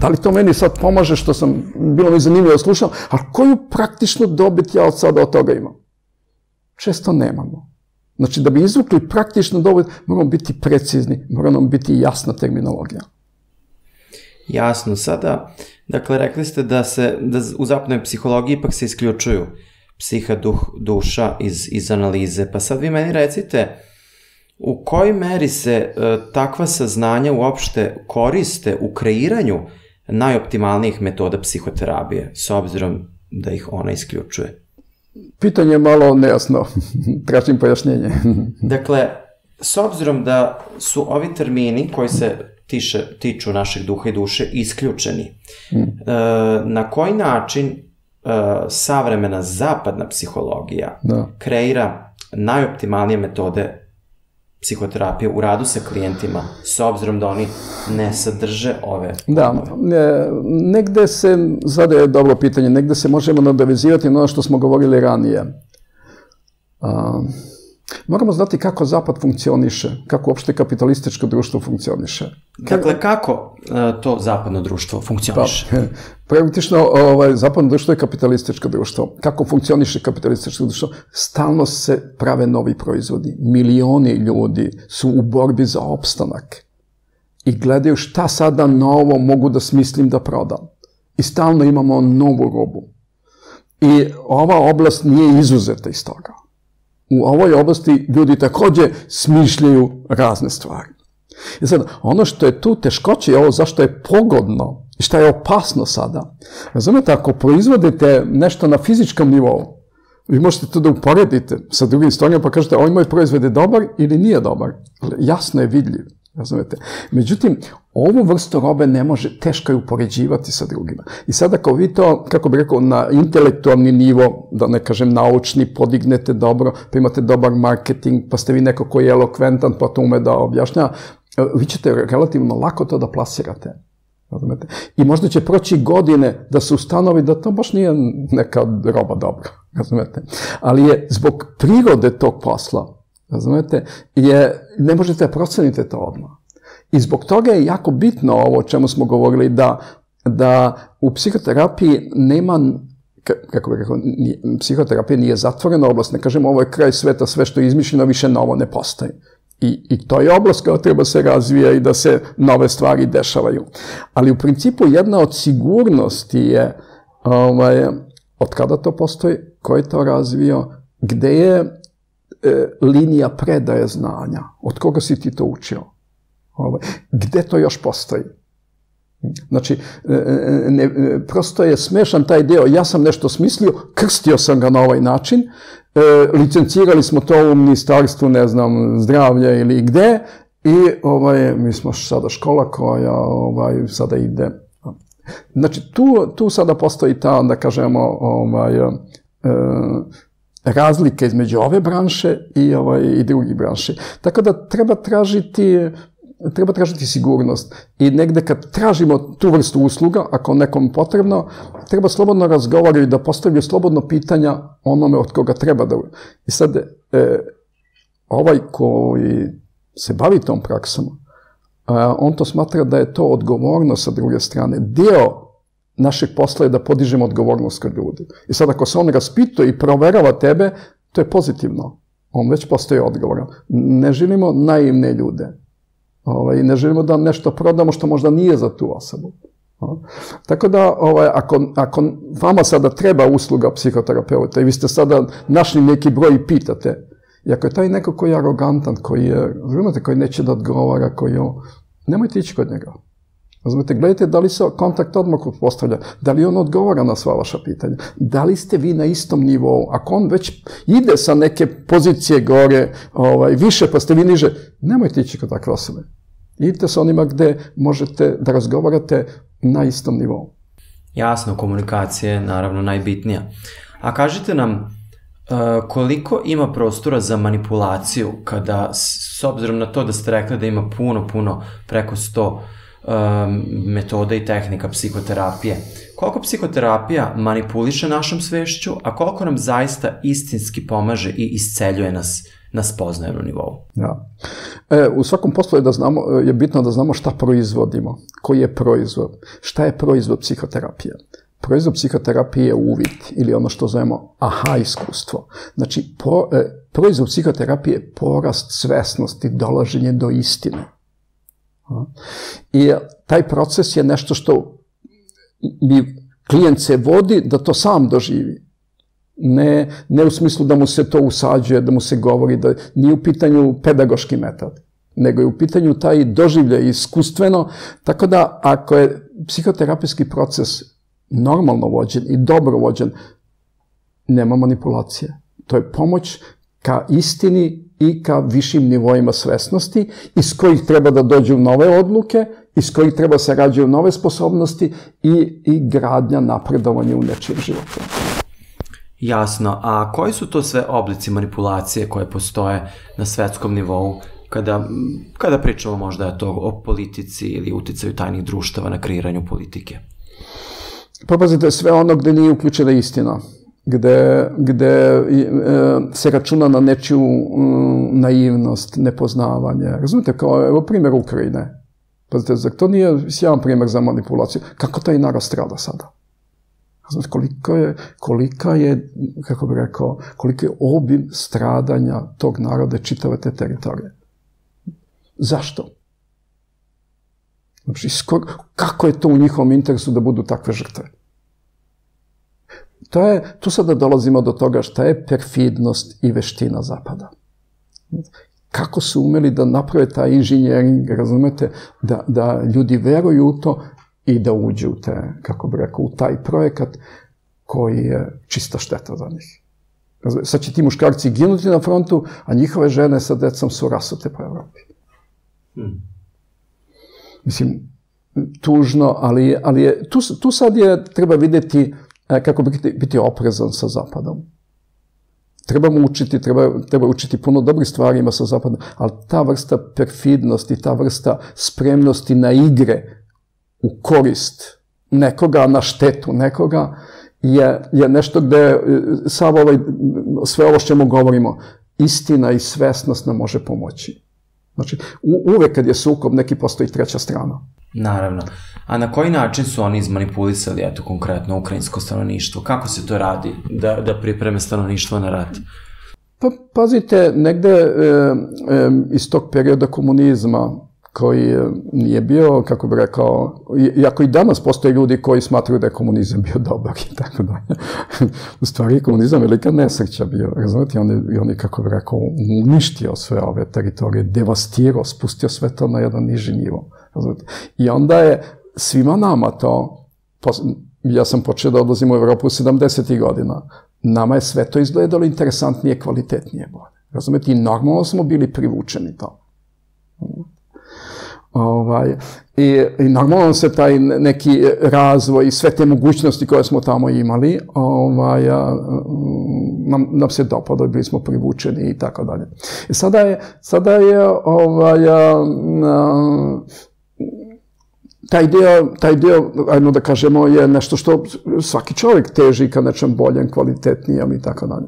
Da li to meni sad pomaže što sam, bilo mi zanimljivo slušao, ali koju praktičnu dobit ja od sada od toga imam? Često nemamo. Znači, da bi izvukli praktičnu dobit, moramo biti precizni, moramo biti jasna terminologija. Jasno, sada, dakle, rekli ste da u zapadnoj psihologiji ipak se isključuju psiha, duh, duša iz analize. Pa sad vi meni recite, u kojoj meri se takva saznanja uopšte koriste u kreiranju najoptimalnijih metoda psihoterapije, s obzirom da ih ona isključuje? Pitanje je malo nejasno, tražim pojašnjenje. Dakle, s obzirom da su ovi termini koji se tiču našeg duha i duše isključeni, na koji način savremena zapadna psihologija kreira najoptimalnije metode psihoterapije u radu sa klijentima, s obzirom da oni ne sadrže ove... Da, negde se, sada je dobro pitanje, negde se možemo nadovezivati na ono što smo govorili ranije. Moramo znati kako Zapad funkcioniše, kako uopšte kapitalističko društvo funkcioniše. Dakle, kako to zapadno društvo funkcioniše? Praktično, zapadno društvo je kapitalističko društvo. Kako funkcioniše kapitalističko društvo? Stalno se prave novi proizvodi. Milioni ljudi su u borbi za opstanak i gledaju šta sada novo mogu da smislim da prodam. I stalno imamo novu robu. I ova oblast nije izuzeta iz toga. U ovoj oblasti ljudi također smišljaju razne stvari. I sad, ono što je tu teškoće i ovo zašto je pogodno i šta je opasno sada, razumete, ako proizvodite nešto na fizičkom nivou, vi možete to da uporedite sa drugim stvarima pa kažete, ovaj moj proizvod je dobar ili nije dobar. Jasno je vidljiv, razumete. Međutim, ovu vrstu robe ne može, teško je upoređivati sa drugima. I sad ako vi to, kako bih rekao, na intelektualni nivo, da ne kažem naučni, podignete dobro, pa imate dobar marketing, pa ste vi neko koji je elokventan, pa to ume da objašnja, vi ćete relativno lako to da plasirate. I možda će proći godine da se ustanovi da to baš nije neka roba dobra, razumete. Ali je zbog prirode tog posla, razumete, ne možete proceniti to odmah. I zbog toga je jako bitno ovo o čemu smo govorili, da u psihoterapiji nema, kako bih rekao, psihoterapija nije zatvorena oblast, ne kažemo ovo je kraj sveta, sve što je izmišljeno više novo ne postoji. I to je oblast koja treba se razvija i da se nove stvari dešavaju. Ali u principu jedna od sigurnosti je od kada to postoji, ko je to razvio, gde je linija predaje znanja, od koga si ti to učio, gde to još postoji. Znači, prosto je smešan taj deo, ja sam nešto smislio, krstio sam ga na ovaj način, licencirali smo to u ministarstvu, ne znam, zdravlja ili gde, i mi smo sada škola koja sada ide. Znači, tu sada postoji ta, da kažemo, razlika između ove branše i drugih branše. Tako da treba tražiti sigurnost i negde kad tražimo tu vrstu usluga, ako nekom potrebno, treba slobodno razgovarati da postavljaju slobodno pitanja onome od koga treba da... I sad, ovaj koji se bavi tom praksom, on to smatra da je to odgovornost sa druge strane. Deo našeg posla je da podižemo odgovornost kod ljudi. I sad, ako se on raspituje i proverava tebe, to je pozitivno. On već postoji odgovoran. Ne želimo naivne ljude. Ne želimo da nešto prodamo što možda nije za tu osobu. Tako da, ako vama sada treba usluga psihoterapeuta i vi ste sada našli neki broj i pitate, i ako je taj neko koji je arogantan, koji neće da odgovara, nemojte ići kod njega. Gledajte da li se kontakt odmah postavlja, da li on odgovara na sva vaša pitanja, da li ste vi na istom nivou, ako on već ide sa neke pozicije gore, više pa ste vi niže, nemojte ići kod takve osobe. Idite sa onima gde možete da razgovarate na istom nivou. Jasno, komunikacija je naravno najbitnija. A kažite nam, koliko ima prostora za manipulaciju kada, s obzirom na to da ste rekli da ima puno, preko 100 metoda i tehnika psihoterapije. Koliko psihoterapija manipuliše našom svešću, a koliko nam zaista istinski pomaže i isceljuje nas na spoznajnom nivou? U svakom poslu je bitno da znamo šta proizvodimo, koji je proizvod, šta je proizvod psihoterapije. Proizvod psihoterapije je uvid ili ono što zovemo aha iskustvo. Znači, proizvod psihoterapije je porast svesnosti, dolaženje do istine. I taj proces je nešto što mi klijent se vodi da to sam doživi, ne u smislu da mu se to usađuje, da mu se govori, da nije u pitanju pedagoški metod, nego je u pitanju taj doživljaj iskustveno. Tako da ako je psihoterapijski proces normalno vođen i dobro vođen, nema manipulacije, to je pomoć ka istini i ka višim nivoima svesnosti, iz kojih treba da dođu nove odluke, iz kojih treba se rađaju nove sposobnosti i gradnja napredovanja u nečijem životu. Jasno, a koji su to sve oblici manipulacije koje postoje na svetskom nivou kada pričamo možda o politici ili uticaju tajnih društava na kreiranju politike? Pa pazite, sve ono gde nije uključena istina, gde se računa na nečiju naivnost, nepoznavanje. Razumite, kao evo primjer Ukrajine. Pazite, zar to nije sjajan primjer za manipulaciju? Kako taj narod strada sada? Razumite, koliko je obim stradanja tog naroda čitave te teritorije. Zašto? Znači, kako je to u njihovom interesu da budu takve žrtve? Tu sada dolazimo do toga šta je perfidnost i veština Zapada. Kako su umeli da naprave taj inženjering, razumete, da ljudi veruju u to i da uđu u te, kako bi rekao, u taj projekat koji je čista šteta za njih. Sad će ti muškarci ginuti na frontu, a njihove žene sa decom su rasute po Evropi. Mislim, tužno, ali tu sad treba videti kako biti oprezan sa Zapadom. Treba učiti puno dobrih stvarima sa Zapadom, ali ta vrsta perfidnosti, ta vrsta spremnosti na igre u korist nekoga, na štetu nekoga, je nešto gde sve ovo s čemu govorimo, istina i svesnost nam može pomoći. Znači, uvek kad je sukob, neki postoji treća strana. Naravno. A na koji način su oni izmanipulisali, eto, konkretno ukrajinsko stanovništvo? Kako se to radi da pripreme stanovništvo na rat? Pa, pazite, negde iz tog perioda komunizma, koji nije bio, kako bi rekao, iako i danas postoje ljudi koji smatruju da je komunizam bio dobar i tako dalje. U stvari, komunizam je velika nesreća bio, razumete, i on je, kako bi rekao, uništio sve ove teritorije, devastirao, spustio sve to na jedan niži nivo. I onda je svima nama to, ja sam počeo da odlazim u Evropu u 70. godina, nama je sve to izgledalo interesantnije, kvalitetnije. Razumete, i normalno smo bili privučeni to. I normalno se taj neki razvoj i sve te mogućnosti koje smo tamo imali nam se dopadali, bili smo privučeni i tako dalje. Sada je taj dio, ajmo da kažemo, je nešto što svaki čovjek teži ka nečem boljem, kvalitetnijem i tako dalje.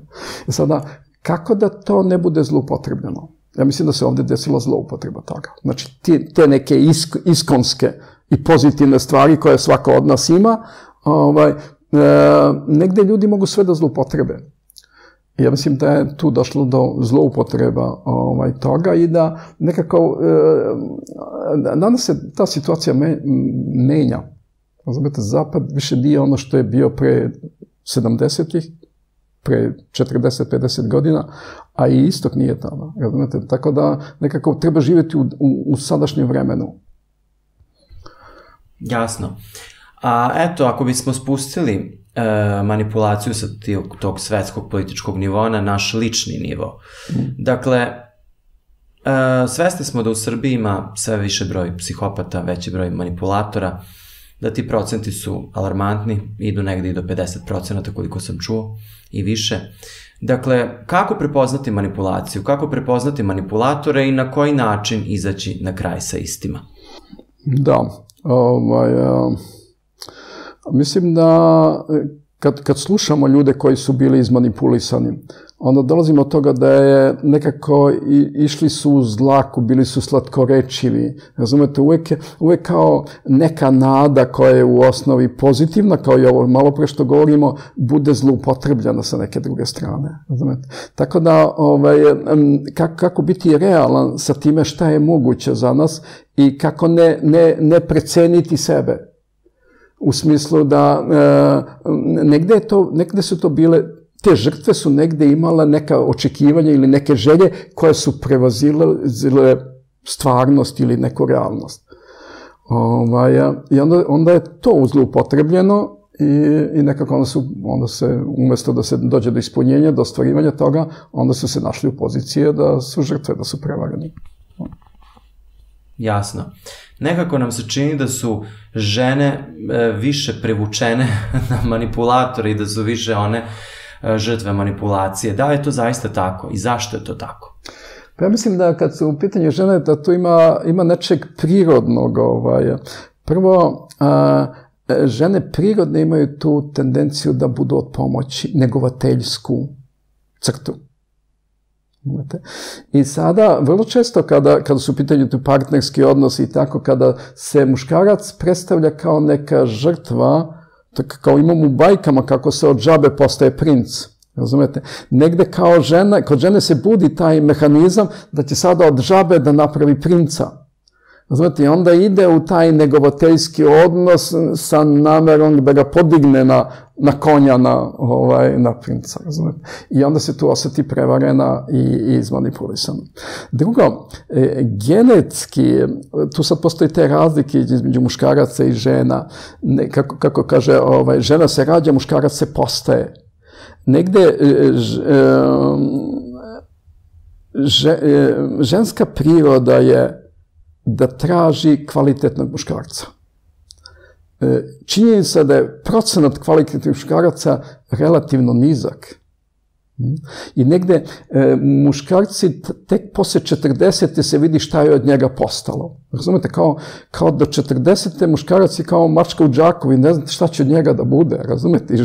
Sada, kako da to ne bude zloupotrebljeno? Ja mislim da se ovdje desila zloupotreba toga. Znači, te neke iskonske i pozitivne stvari koje svako od nas ima, negde ljudi mogu sve da zloupotrebe. Ja mislim da je tu došlo do zloupotreba toga i da nekako danas se ta situacija menja. Znate, Zapad više nije ono što je bio pre 70-ih, pre 40-50 godina, a i istok nije tada, razumete? Tako da nekako treba živjeti u sadašnjem vremenu. Jasno. A eto, ako bismo spustili manipulaciju sa tog svetskog političkog nivoa na naš lični nivo. Dakle, svesni smo da u Srbiji ima sve više broj psihopata, veći broj manipulatora, da ti procenti su alarmantni, idu negdje i do 50%, koliko sam čuo, i više. Dakle, kako prepoznati manipulaciju, kako prepoznati manipulatore i na koji način izaći na kraj sa istima? Da, mislim da kad slušamo ljude koji su bili izmanipulisani, onda dolazimo od toga da je nekako išli su u zlaku, bili su slatkorečivi. Razumete, uvek kao neka nada koja je u osnovi pozitivna, kao i ovo malo pre što govorimo, bude zloupotrebljena sa neke druge strane. Razumete? Tako da, kako biti realan sa time šta je moguće za nas i kako ne preceniti sebe. U smislu da negde su to bile, te žrtve su negde imale neka očekivanja ili neke želje koje su prevazile stvarnost ili neku realnost. I onda je to uzloupotrebljeno i nekako onda se, umjesto da se dođe do ispunjenja, do ostvarivanja toga, onda su se našli u pozicije da su žrtve, da su prevareni. Jasno. Nekako nam se čini da su žene više privučene na manipulatore i da su više one žrtve manipulacije. Da li je to zaista tako i zašto je to tako? Pa ja mislim da kad su u pitanju žene, da tu ima nečeg prirodnog. Prvo, žene prirodne imaju tu tendenciju da budu od pomoći, negovateljsku crtu. I sada, vrlo često kada su u pitanju tu partnerski odnosi i tako, kada se muškarac predstavlja kao neka žrtva, kao imamo u bajkama kako se od žabe postaje princ, razumete? Negde kao žena, kod žene se budi taj mehanizam da će sada od žabe da napravi princa, razumete? I onda ide u taj negovateljski odnos sa namerom da ga podigne na konja, na princa, razumete? I onda se tu osjeti prevarena i izmanipulisana. Drugo, genetski, tu sad postoji te razlike između muškaraca i žena. Kako kaže, žena se rađa, muškarac se postaje. Negde ženska priroda je da traži kvalitetnog muškarca. Činjenica da je procenat kvalitetnih muškaraca relativno nizak. I negde muškarci tek posle 40. se vidi šta je od njega postalo. Razumete, kao do 40. muškarac je kao mačka u džaku i ne znate šta će od njega da bude, razumete, i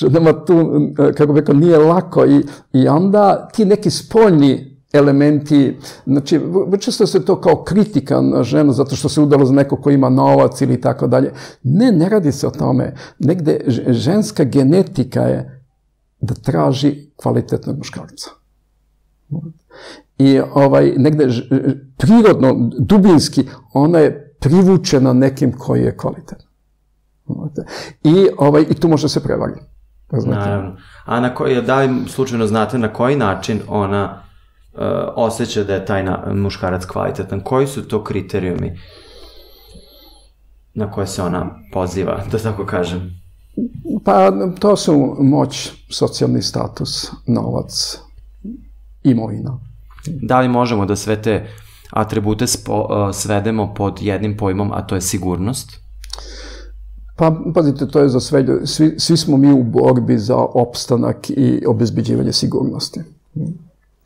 ženama tu, kako bi rekao, nije lako i onda ti neki spoljni elementi, znači, često se to kao kritika na ženu, zato što se udalo za neko ko ima novac ili tako dalje. Ne radi se o tome. Negde ženska genetika je da traži kvalitetnog muškarca. I negde prirodno, dubinski, ona je privučena nekim koji je kvalitetan. I tu može se prevariti. Naravno. A da li slučajno znate na koji način ona osjeća da je taj muškarac kvalitetan? Koji su to kriterijumi na koje se ona poziva, da tako kažem? Pa to su moć, socijalni status, novac, imovina. Da li možemo da sve te atribute svedemo pod jednim pojmom, a to je sigurnost? Pa, pazite, to je za sve, svi smo mi u borbi za opstanak i obezbeđivanje sigurnosti.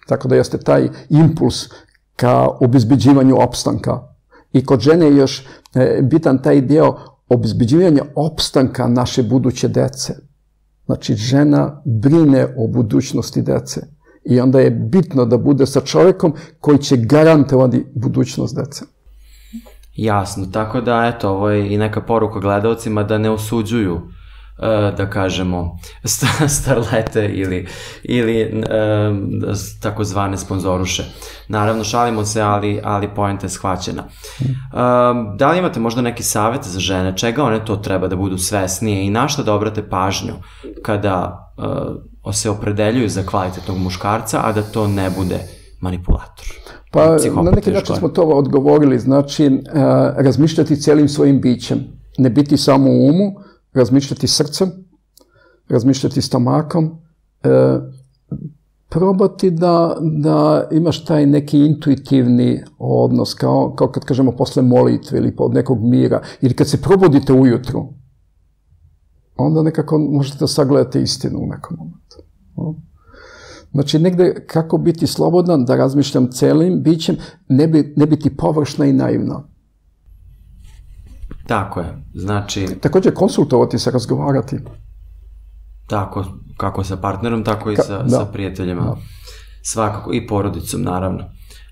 Tako da jeste taj impuls ka obezbeđivanju opstanka. I kod žene je još bitan taj deo obezbeđivanja opstanka naše buduće dece. Znači, žena brine o budućnosti dece. I onda je bitno da bude sa čovekom koji će garantovati budućnost dece. Jasno, tako da, eto, ovo je i neka poruka gledalcima da ne osuđuju, da kažemo, starlete ili takozvane sponzoruše. Naravno, šalimo se, ali poenta je shvaćena. Da li imate možda neki savjet za žene? Čega one to treba da budu svesnije i na šta da obrate pažnju kada se opredeljuju za kvalitetnog muškarca, a da to ne bude manipulator? Pa, na neki način smo to odgovorili. Znači, razmišljati cijelim svojim bićem. Ne biti samo u umu, razmišljati srcem, razmišljati stomakom, probati da imaš taj neki intuitivni odnos, kao kad kažemo posle molitve ili od nekog mira, ili kad se probudite ujutru, onda nekako možete da sagledate istinu u nekom momentu. Znači, negde kako biti slobodan, da razmišljam celim bićem, ne biti površna i naivna. Tako je, znači... Također konsultovati se, razgovarati. Tako, kako sa partnerom, tako i sa prijateljima. Svakako, i porodicom, naravno.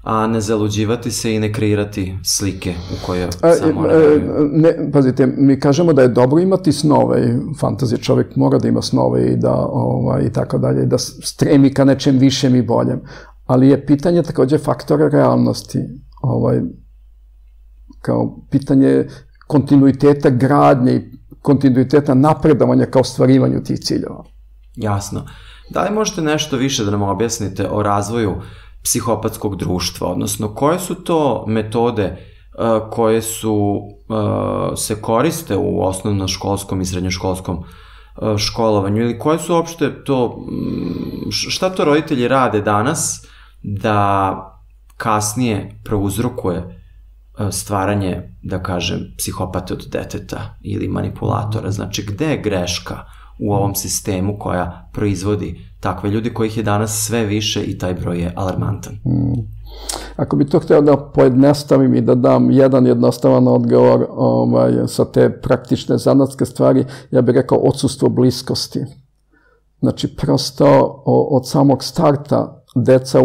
A ne zaluđivati se i ne kreirati slike u koje samo ne vjeruju. Pazite, mi kažemo da je dobro imati snove, fantazije, čovjek mora da ima snove i tako dalje, da stremi ka nečem višem i boljem. Ali je pitanje također faktora realnosti. Kao pitanje kontinuiteta gradnje i kontinuiteta napredovanja kao ostvarivanju tih ciljeva. Jasno. Da li možete nešto više da nam objasnite o razvoju psihopatskog društva, odnosno koje su to metode koje se koriste u osnovnoškolskom i srednjoškolskom školovanju ili koje su uopšte to, šta to roditelji rade danas da kasnije prouzrokuje stvaranje, da kažem, psihopate od deteta ili manipulatora? Znači, gde je greška u ovom sistemu koja proizvodi takve ljudi kojih je danas sve više i taj broj je alarmantan? Ako bi to htio da pojednostavim i da dam jedan jednostavan odgovor sa te praktične zanatske stvari, ja bih rekao odsustvo bliskosti. Znači, prosto od samog starta deca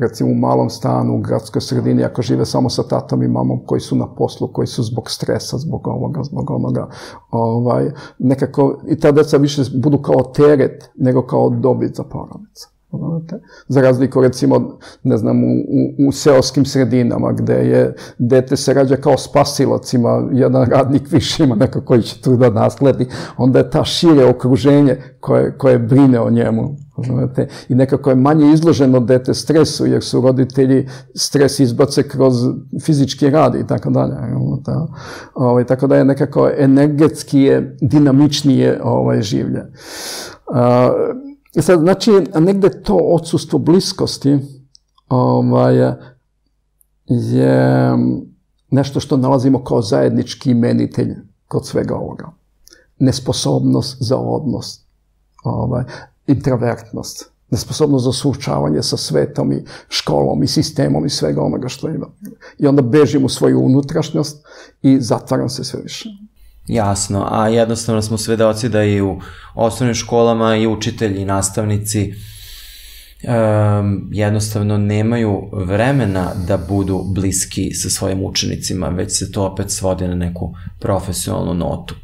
recimo u malom stanu, u gradskoj sredini, ako žive samo sa tatom i mamom koji su na poslu, koji su zbog stresa, zbog ovoga, zbog onoga, nekako i ta deca više budu kao teret nego kao dobit za porodicu. Za razliku, recimo, ne znam, u seoskim sredinama gde je dete se rađa kao spasilac, ima jedan radnik više, ima neko koji će tu da nasledi, onda je ta šire okruženje koje brine o njemu. I nekako je manje izloženo dete stresu, jer su roditelji stres izbace kroz fizički rad i tako dalje. Tako da je nekako energetski dinamičnije življe. Znači, negde to odsustvo bliskosti je nešto što nalazimo kao zajednički imenitelj kod svega ovoga. Nesposobnost za odnos. introvertnost, nesposobnost za suočavanje sa svetom i školom i sistemom i svega onoga što ima. I onda bežim u svoju unutrašnjost i zatvaram se sve više. Jasno, a jednostavno smo svedoci da i u osnovnim školama i učitelji i nastavnici jednostavno nemaju vremena da budu bliski sa svojim učenicima, već se to opet svodi na neku profesionalnu notu.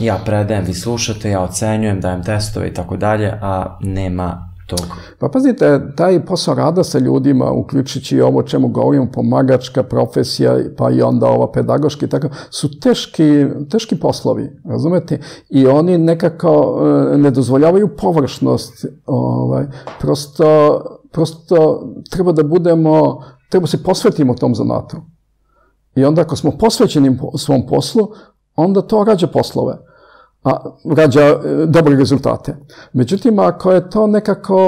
Ja predajem, vi slušate, ja ocenjujem, dajem testove i tako dalje, a nema tog. Pa pazite, taj posao rada sa ljudima, uključujući i ovo čemu govorimo, pomagačka profesija, pa i onda ova pedagoški, tako, su teški poslovi, razumete? I oni nekako ne dozvoljavaju površnost. Prosto treba da budemo, treba se posvetimo tom zanatu. I onda ako smo posvećeni svom poslu, onda to rađa poslove, rađa dobre rezultate. Međutim, ako je to nekako,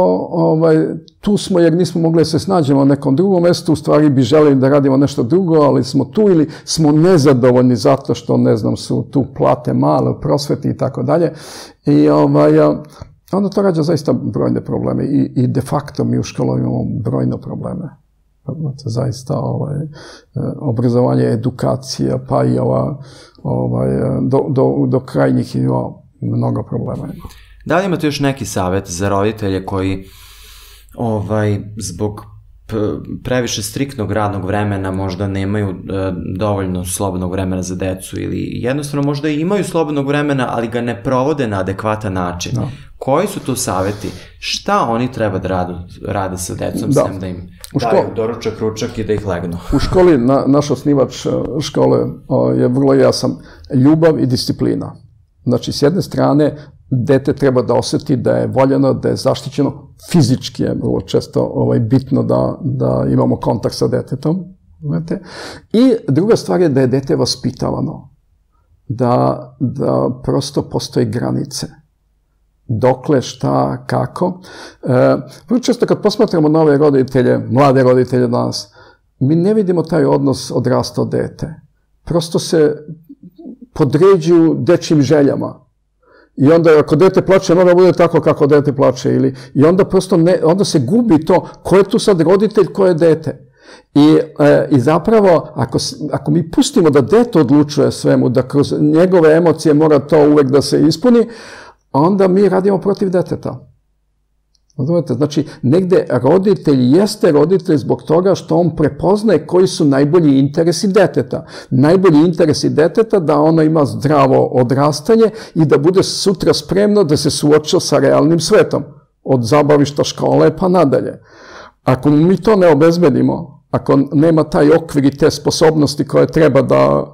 tu smo jer nismo mogli da se snađemo na nekom drugom mestu, u stvari bi želeli da radimo nešto drugo, ali smo tu ili smo nezadovoljni zato što, ne znam, su tu plate male u prosveti i tako dalje. I onda to rađa zaista brojne probleme i de facto mi u školu imamo brojne probleme. Zaista obrazovanje, edukacija, pa i do krajnjih ima mnogo problema. Da li imate još neki savjet za roditelje koji zbog previše striktnog radnog vremena možda nemaju dovoljno slobodnog vremena za decu ili jednostavno možda i imaju slobodnog vremena, ali ga ne provode na adekvatan način? Koji su tu savjeti? Šta oni treba da rade sa decom, sem da im daju doručak, ručak i da ih legnu? U školi, naš osnivač škole je vrlo jasan. Ljubav i disciplina. Znači, s jedne strane, dete treba da osjeti da je voljeno, da je zaštićeno. Fizički je vrlo često bitno da imamo kontakt sa detetom. I druga stvar je da je dete vaspitavano. Da prosto postoje granice. Dokle, šta, kako. Vrlo često kad posmatramo nove roditelje, mlade roditelje danas, mi ne vidimo taj odnos odrastao dete. Prosto se podređuju dečjim željama. I onda ako dete plače, mora bude tako kako dete plače. I onda se gubi to ko je tu sad roditelj, ko je dete. I zapravo, ako mi pustimo da dete odlučuje svemu, da kroz njegove emocije mora to uvek da se ispuni, onda mi radimo protiv deteta. Znači, negde roditelj jeste roditelj zbog toga što on prepoznaje koji su najbolji interesi deteta. Najbolji interesi deteta da ono ima zdravo odrastanje i da bude sutra spremno da se suoča sa realnim svetom. Od zabavišta, škole pa nadalje. Ako mi to ne obezbedimo, ako nema taj okvir i te sposobnosti koje treba da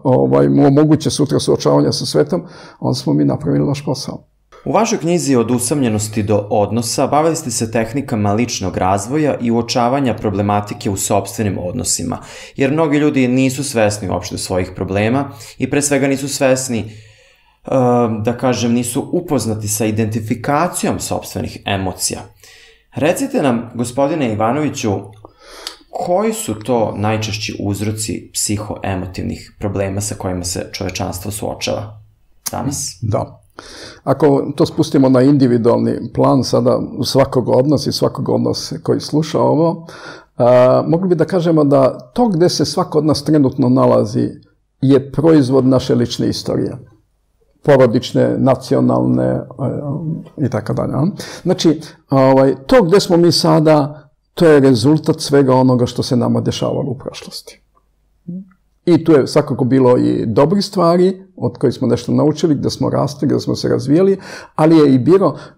mu omoguće sutra suočavanja sa svetom, onda smo mi napravili naš posao. U vašoj knjizi Od usamljenosti do odnosa bavili ste se tehnikama ličnog razvoja i uočavanja problematike u sopstvenim odnosima, jer mnogi ljudi nisu svesni uopšte svojih problema i pre svega nisu svesni, da kažem, nisu upoznati sa identifikacijom sopstvenih emocija. Recite nam, gospodine Ivanoviću, koji su to najčešći uzroci psihoemotivnih problema sa kojima se čovečanstvo suočava danas? Da. Ako to spustimo na individualni plan sada svakog odnosa koji sluša ovo, mogli bi da kažemo da to gde se svako od nas trenutno nalazi je proizvod naše lične istorije. Porodične, nacionalne i tako dalje. Znači, to gde smo mi sada, to je rezultat svega onoga što se nama dešavalo u prošlosti. I tu je svakako bilo i dobrih stvari od kojih smo nešto naučili, gde smo rasli, gde smo se razvijeli, ali je i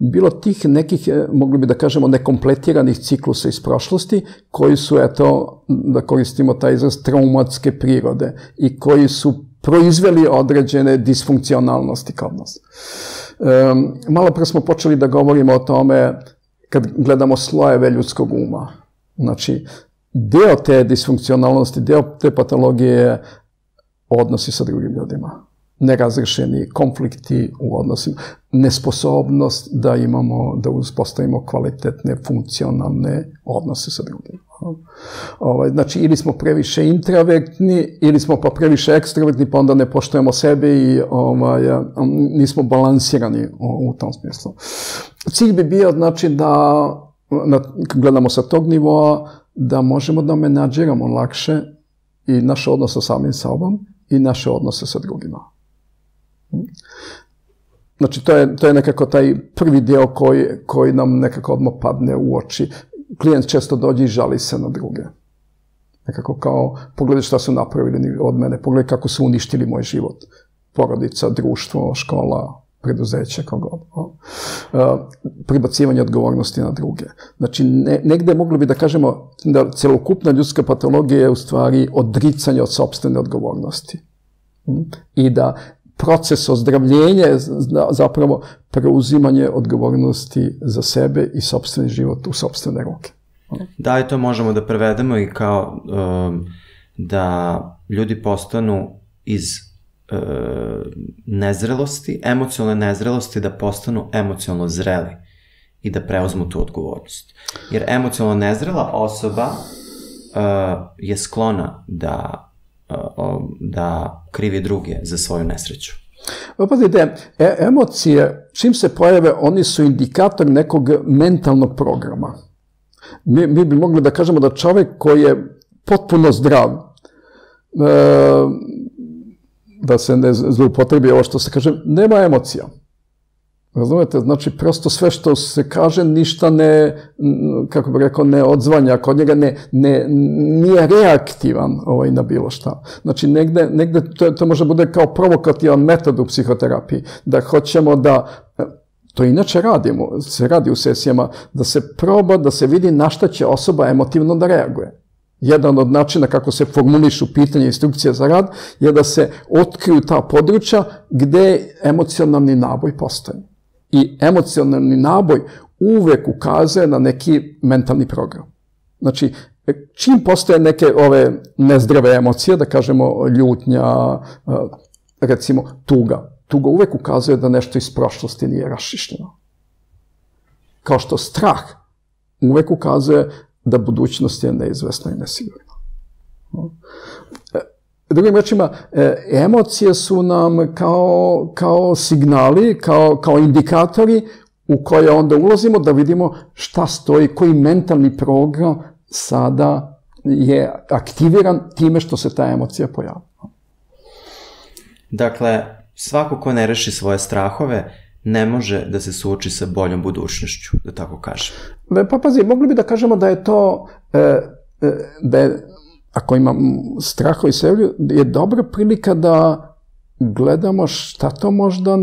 bilo tih nekih, mogli bi da kažemo, nekompletiranih ciklusa iz prošlosti, koji su, eto, da koristimo taj izraz, traumatske prirode i koji su proizveli određene disfunkcionalnosti kod nas. Malo pre smo počeli da govorimo o tome kad gledamo slojeve ljudskog uma. Znači, deo te disfunkcionalnosti, deo te patologije odnosi sa drugim ljudima. nerazrešeni konflikti u odnosima, nesposobnost da imamo, da uspostavimo kvalitetne, funkcionalne odnose sa drugim. Znači, ili smo previše introvertni, ili smo pa previše ekstrovertni, pa onda ne poštujemo sebe i nismo balansirani u tom smislu. Cilj bi bio, znači, da gledamo sa tog nivoa, da možemo da menadžiramo lakše i naš odnos sa samim sobom i naše odnose sa drugima. Znači, to je nekako taj prvi deo koji nam nekako odmah padne u oči. Klijent često dođe i žali se na druge. Nekako kao, pogledaj šta su napravili od mene, pogledaj kako su uništili moj život. Porodica, društvo, škola, preduzeće, kao god. Prebacivanje odgovornosti na druge. Znači, negde mogli bi da kažemo da celokupna ljudska patologija je u stvari odricanje od sopstvene odgovornosti. I da proces ozdravljenja je zapravo preuzimanje odgovornosti za sebe i sopstveni život u sopstvene ruke. Da, i to možemo da prevedemo i kao da ljudi postanu iz nezrelosti, emocionalne nezrelosti, da postanu emocionalno zreli i da preuzmu tu odgovornost. Jer emocionalno nezrela osoba je sklona da krivi druge za svoju nesreću. Pazite, emocije, čim se pojave, oni su indikator nekog mentalnog programa. Mi bi mogli da kažemo da čovek koji je potpuno zdrav, da se ne zloupotrebi ovo što se kaže, nema emocija. Razumete? Znači, prosto sve što se kaže, ništa ne, kako bih rekao, ne odzvanja, kod njega nije reaktivan na bilo šta. Znači, negde to može bude kao provokativan metod u psihoterapiji, da hoćemo da, to inače radimo, se radi u sesijama, da se proba, da se vidi na šta će osoba emotivno da reaguje. Jedan od načina kako se formulišu pitanje instrukcije za rad je da se otkriju ta područja gde emocionalni naboj postoji. I emocionalni naboj uvek ukazuje na neki mentalni program. Znači, čim postoje neke ove nezdrave emocije, da kažemo ljutnja, recimo tuga. Tuga uvek ukazuje da nešto iz prošlosti nije raščišćeno. Kao što strah uvek ukazuje da budućnost je neizvesna i nesigurna. Drugim rečima, emocije su nam kao signali, kao indikatori u koje onda ulazimo da vidimo šta stoji, koji mentalni program sada je aktiviran time što se ta emocija pojavlja. Dakle, svako ko ne reši svoje strahove ne može da se suoči sa boljom budućnošću, da tako kažem. Pa pazi, mogli bi da kažemo da je to, ako imam straha i sebi, je dobra prilika da gledamo šta to možda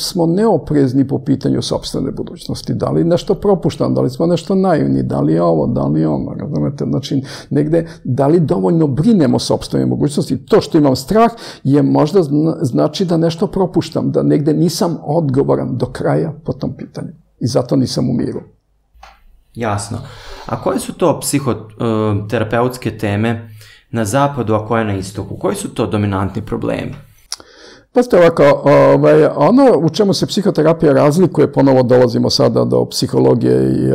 smo neoprezni po pitanju sopstvene budućnosti. Da li nešto propuštamo, da li smo nešto naivni, da li je ovo, da li je ono, razumete? Znači, negde, da li dovoljno brinemo sopstvene mogućnosti? To što imam strah je možda znači da nešto propuštam, da negde nisam odgovoran do kraja po tom pitanju. I zato nisam u miru. Jasno. A koje su to psihoterapeutske teme na zapadu, a koje na istoku? Koji su to dominantni problemi? Postoje ovako, ono u čemu se psihoterapija razlikuje, ponovo dolazimo sada do psihologije i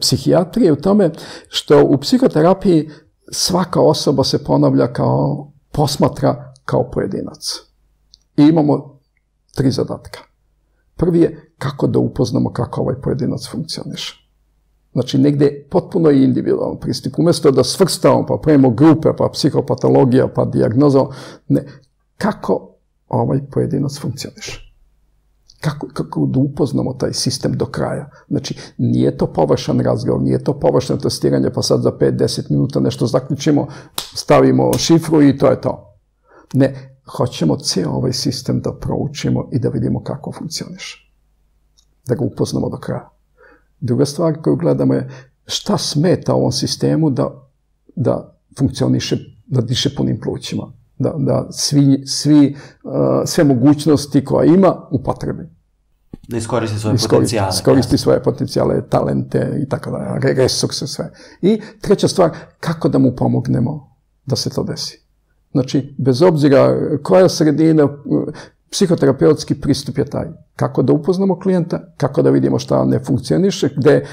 psihijatrije, u tome što u psihoterapiji svaka osoba se ponavlja kao, posmatra kao pojedinac. I imamo tri zadatka. Prvi je kako da upoznamo kako ovaj pojedinac funkcioniše. Znači, negde potpuno i individualno pristup. Umesto da svrstavamo, pa pravimo grupe, pa psihopatologija, pa dijagnoza, ne. Kako ovaj pojedinac funkcioniše? Kako da upoznamo taj sistem do kraja? Znači, nije to površan razgovor, nije to površno testiranje, pa sad za 5-10 minuta nešto zaključimo, stavimo šifru i to je to. Ne, hoćemo cijel ovaj sistem da proučimo i da vidimo kako funkcioniše. Da ga upoznamo do kraja. Druga stvar koju gledamo je šta smeta ovom sistemu da funkcioniše, da diše punim plućima, da sve mogućnosti koja ima upotrebi. Da iskoristi svoje potencijale. Iskoristi svoje potencijale, talente i tako da, resurse sve. I treća stvar, kako da mu pomognemo da se to desi. Znači, bez obzira koja sredina, psihoterapeutski pristup je taj. Kako da upoznamo klijenta, kako da vidimo šta ne funkcioniše,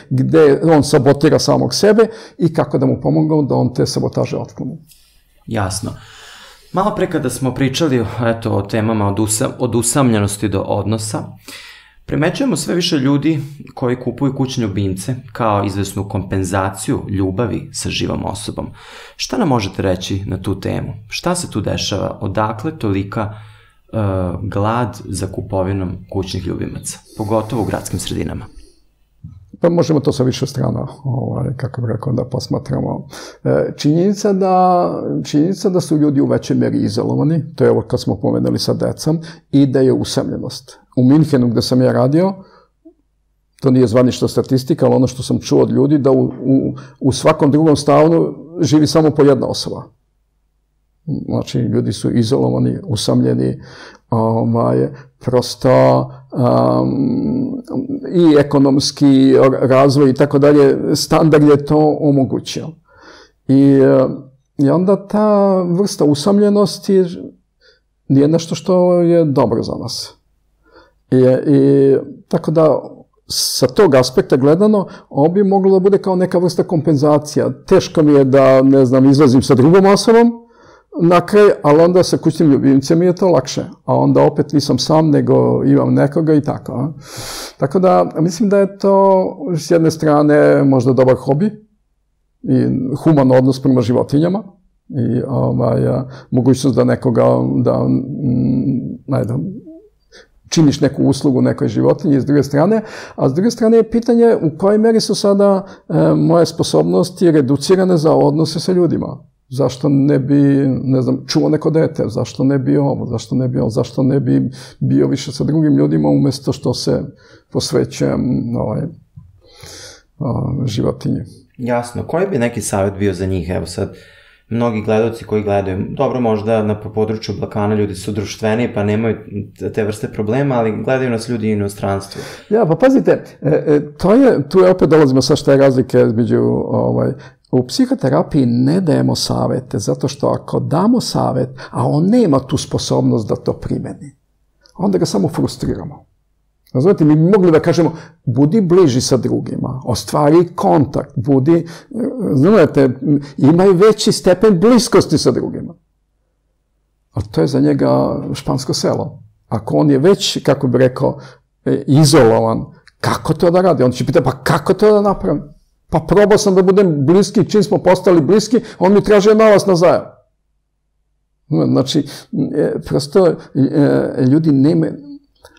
gde on sabotira samog sebe i kako da mu pomognemo da on te sabotaže otkloni. Jasno. Malo pre kada smo pričali o temama od usamljenosti do odnosa, primećujemo sve više ljudi koji kupuju kućne ljubimce kao izvesnu kompenzaciju ljubavi sa živom osobom. Šta nam možete reći na tu temu? Šta se tu dešava? Odakle tolika glad za kupovinom kućnih ljubimaca, pogotovo u gradskim sredinama? Pa možemo to sa više strana, kako bih rekao, da posmatramo. Činjenica da su ljudi u većoj meri izolovani, to je ovo kad smo pomenuli sa decom, i da je usamljenost. U Minhenu gde sam ja radio, to nije zvanična statistika, ali ono što sam čuo od ljudi, da u svakom drugom stanu živi samo po jedna osoba. Znači, ljudi su izolovani, usamljeni, prosto i ekonomski razvoj i tako dalje, standard je to omogućio. I onda ta vrsta usamljenosti nije nešto što je dobro za nas. I tako da, sa tog aspekta gledano, ovo bi moglo da bude kao neka vrsta kompenzacija. Teško mi je da, ne znam, izlazim sa drugom osobom na kraj, ali onda sa kućnim ljubimcem je to lakše. A onda opet nisam sam, nego imam nekoga i tako. Tako da, mislim da je to s jedne strane možda dobar hobi i human odnos prema životinjama i mogućnost da nekoga, da činiš neku uslugu nekoj životinji s druge strane, a s druge strane je pitanje u kojoj meri su sada moje sposobnosti reducirane za odnose sa ljudima. Zašto ne bi, ne znam, čuo neko dete, zašto ne bi ovo, zašto ne bi bio više sa drugim ljudima umjesto što se posvećujem životinji. Jasno, koji bi neki savjet bio za njih? Evo sad, mnogi gledalci koji gledaju, dobro možda na području Balkana ljudi su društveniji pa nemaju te vrste problema, ali gledaju nas ljudi i inostranstvo. Ja, pa pazite, tu je opet dolazimo sa šta je razlike između u psihoterapiji ne dajemo savete, zato što ako damo savet, a on nema tu sposobnost da to primeni, onda ga samo frustriramo. Razumete, mi mogli da kažemo, budi bliži sa drugima, ostvari kontakt, budi, znate, imaj veći stepen bliskosti sa drugima. A to je za njega špansko selo. Ako on je već, kako bi rekao, izolovan, kako to da radi? On će pitati, pa kako to da napravim? Pa probao sam da budem bliski, čim smo postali bliski, on mi traže nalaz nazajam. Znači, prosto, ljudi nemaju,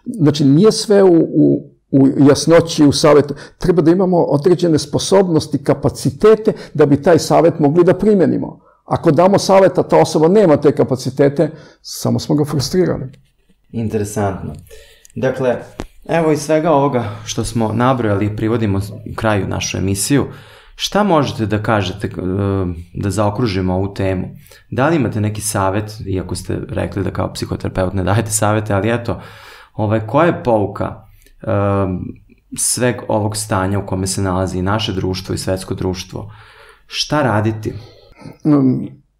znači, nije sve u jasnoći, u savjetu. Treba da imamo određene sposobnosti, kapacitete, da bi taj savjet mogli da primenimo. Ako damo savjeta, ta osoba nema te kapacitete, samo smo ga frustrirali. Interesantno. Dakle, evo iz svega ovoga što smo nabrojali i privodimo kraju našu emisiju, šta možete da kažete da zaokružimo ovu temu? Da li imate neki savjet, iako ste rekli da kao psihoterapeut ne dajete savjete, ali eto, koja je pouka sveg ovog stanja u kome se nalazi i naše društvo i svetsko društvo? Šta raditi?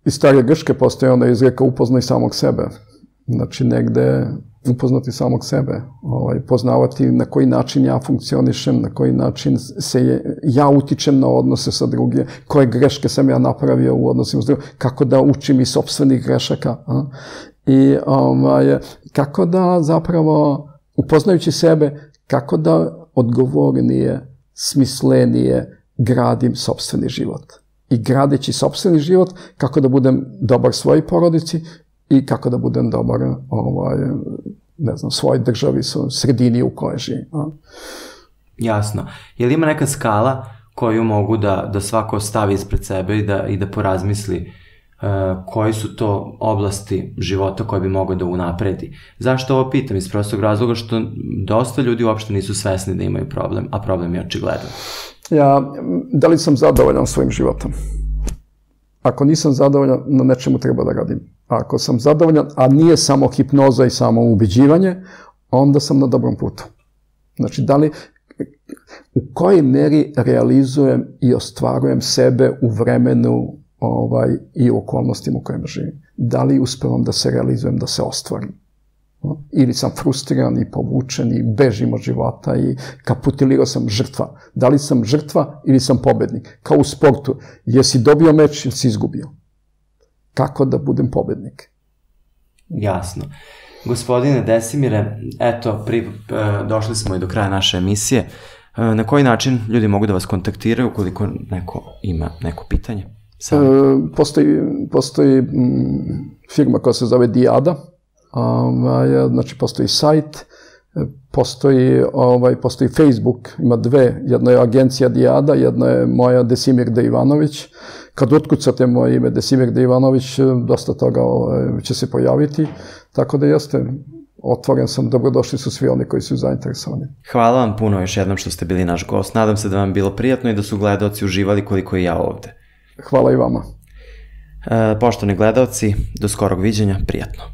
Iz starije Grčke postoje onda izreka upoznaj samog sebe. Znači negde upoznati samog sebe, poznavati na koji način ja funkcionišem, na koji način se ja utičem na odnose sa drugim, koje greške sam ja napravio u odnosima s drugim, kako da učim iz sopstvenih grešaka i kako da zapravo, upoznajući sebe, kako da odgovornije, smislenije gradim sopstveni život. I gradeći sopstveni život, kako da budem dobar svojoj porodici i kako da budem dobar svoj državi, sredini u kojoj živim. Jasno. Je li ima neka skala koju mogu da svako stavi ispred sebe i da porazmisli koji su to oblasti života koje bi mogao da unapredi? Zašto ovo pitam? Iz prostog razloga što dosta ljudi uopšte nisu svesni da imaju problem, a problem je očigledan. Da li sam zadovoljan svojim životom? Ako nisam zadovoljan, na nečemu treba da radim. Ako sam zadovoljan, a nije samo hipnoza i samo ubeđivanje, onda sam na dobrom putu. Znači, da li, u kojoj meri realizujem i ostvarujem sebe u vremenu i okolnostima u kojima živim. Da li uspevam da se realizujem, da se ostvarim? Ili sam frustriran i povučen i bežim od života i kapitulirao sam, žrtva. Da li sam žrtva ili sam pobednik? Kao u sportu, jesi dobio meč ili si izgubio? Kako da budem pobednik? Jasno. Gospodine Desimire, eto, došli smo i do kraja naše emisije. Na koji način ljudi mogu da vas kontaktiraju ukoliko neko ima neko pitanje? Postoji firma koja se zove Dijada, znači postoji sajt, postoji Facebook, ima dve, jedna je agencija Dijada, jedna je moja Desimir Ivanović. Kad otkucate moje ime Desimir Ivanović, dosta toga će se pojaviti, tako da jeste, otvoren sam, dobrodošli su svi oni koji su zainteresovani. Hvala vam puno još jednom što ste bili naš gost, nadam se da vam bilo prijatno i da su gledaoci uživali koliko i ja ovde. Hvala i vama. Poštovani gledaoci, do skorog viđenja, prijatno.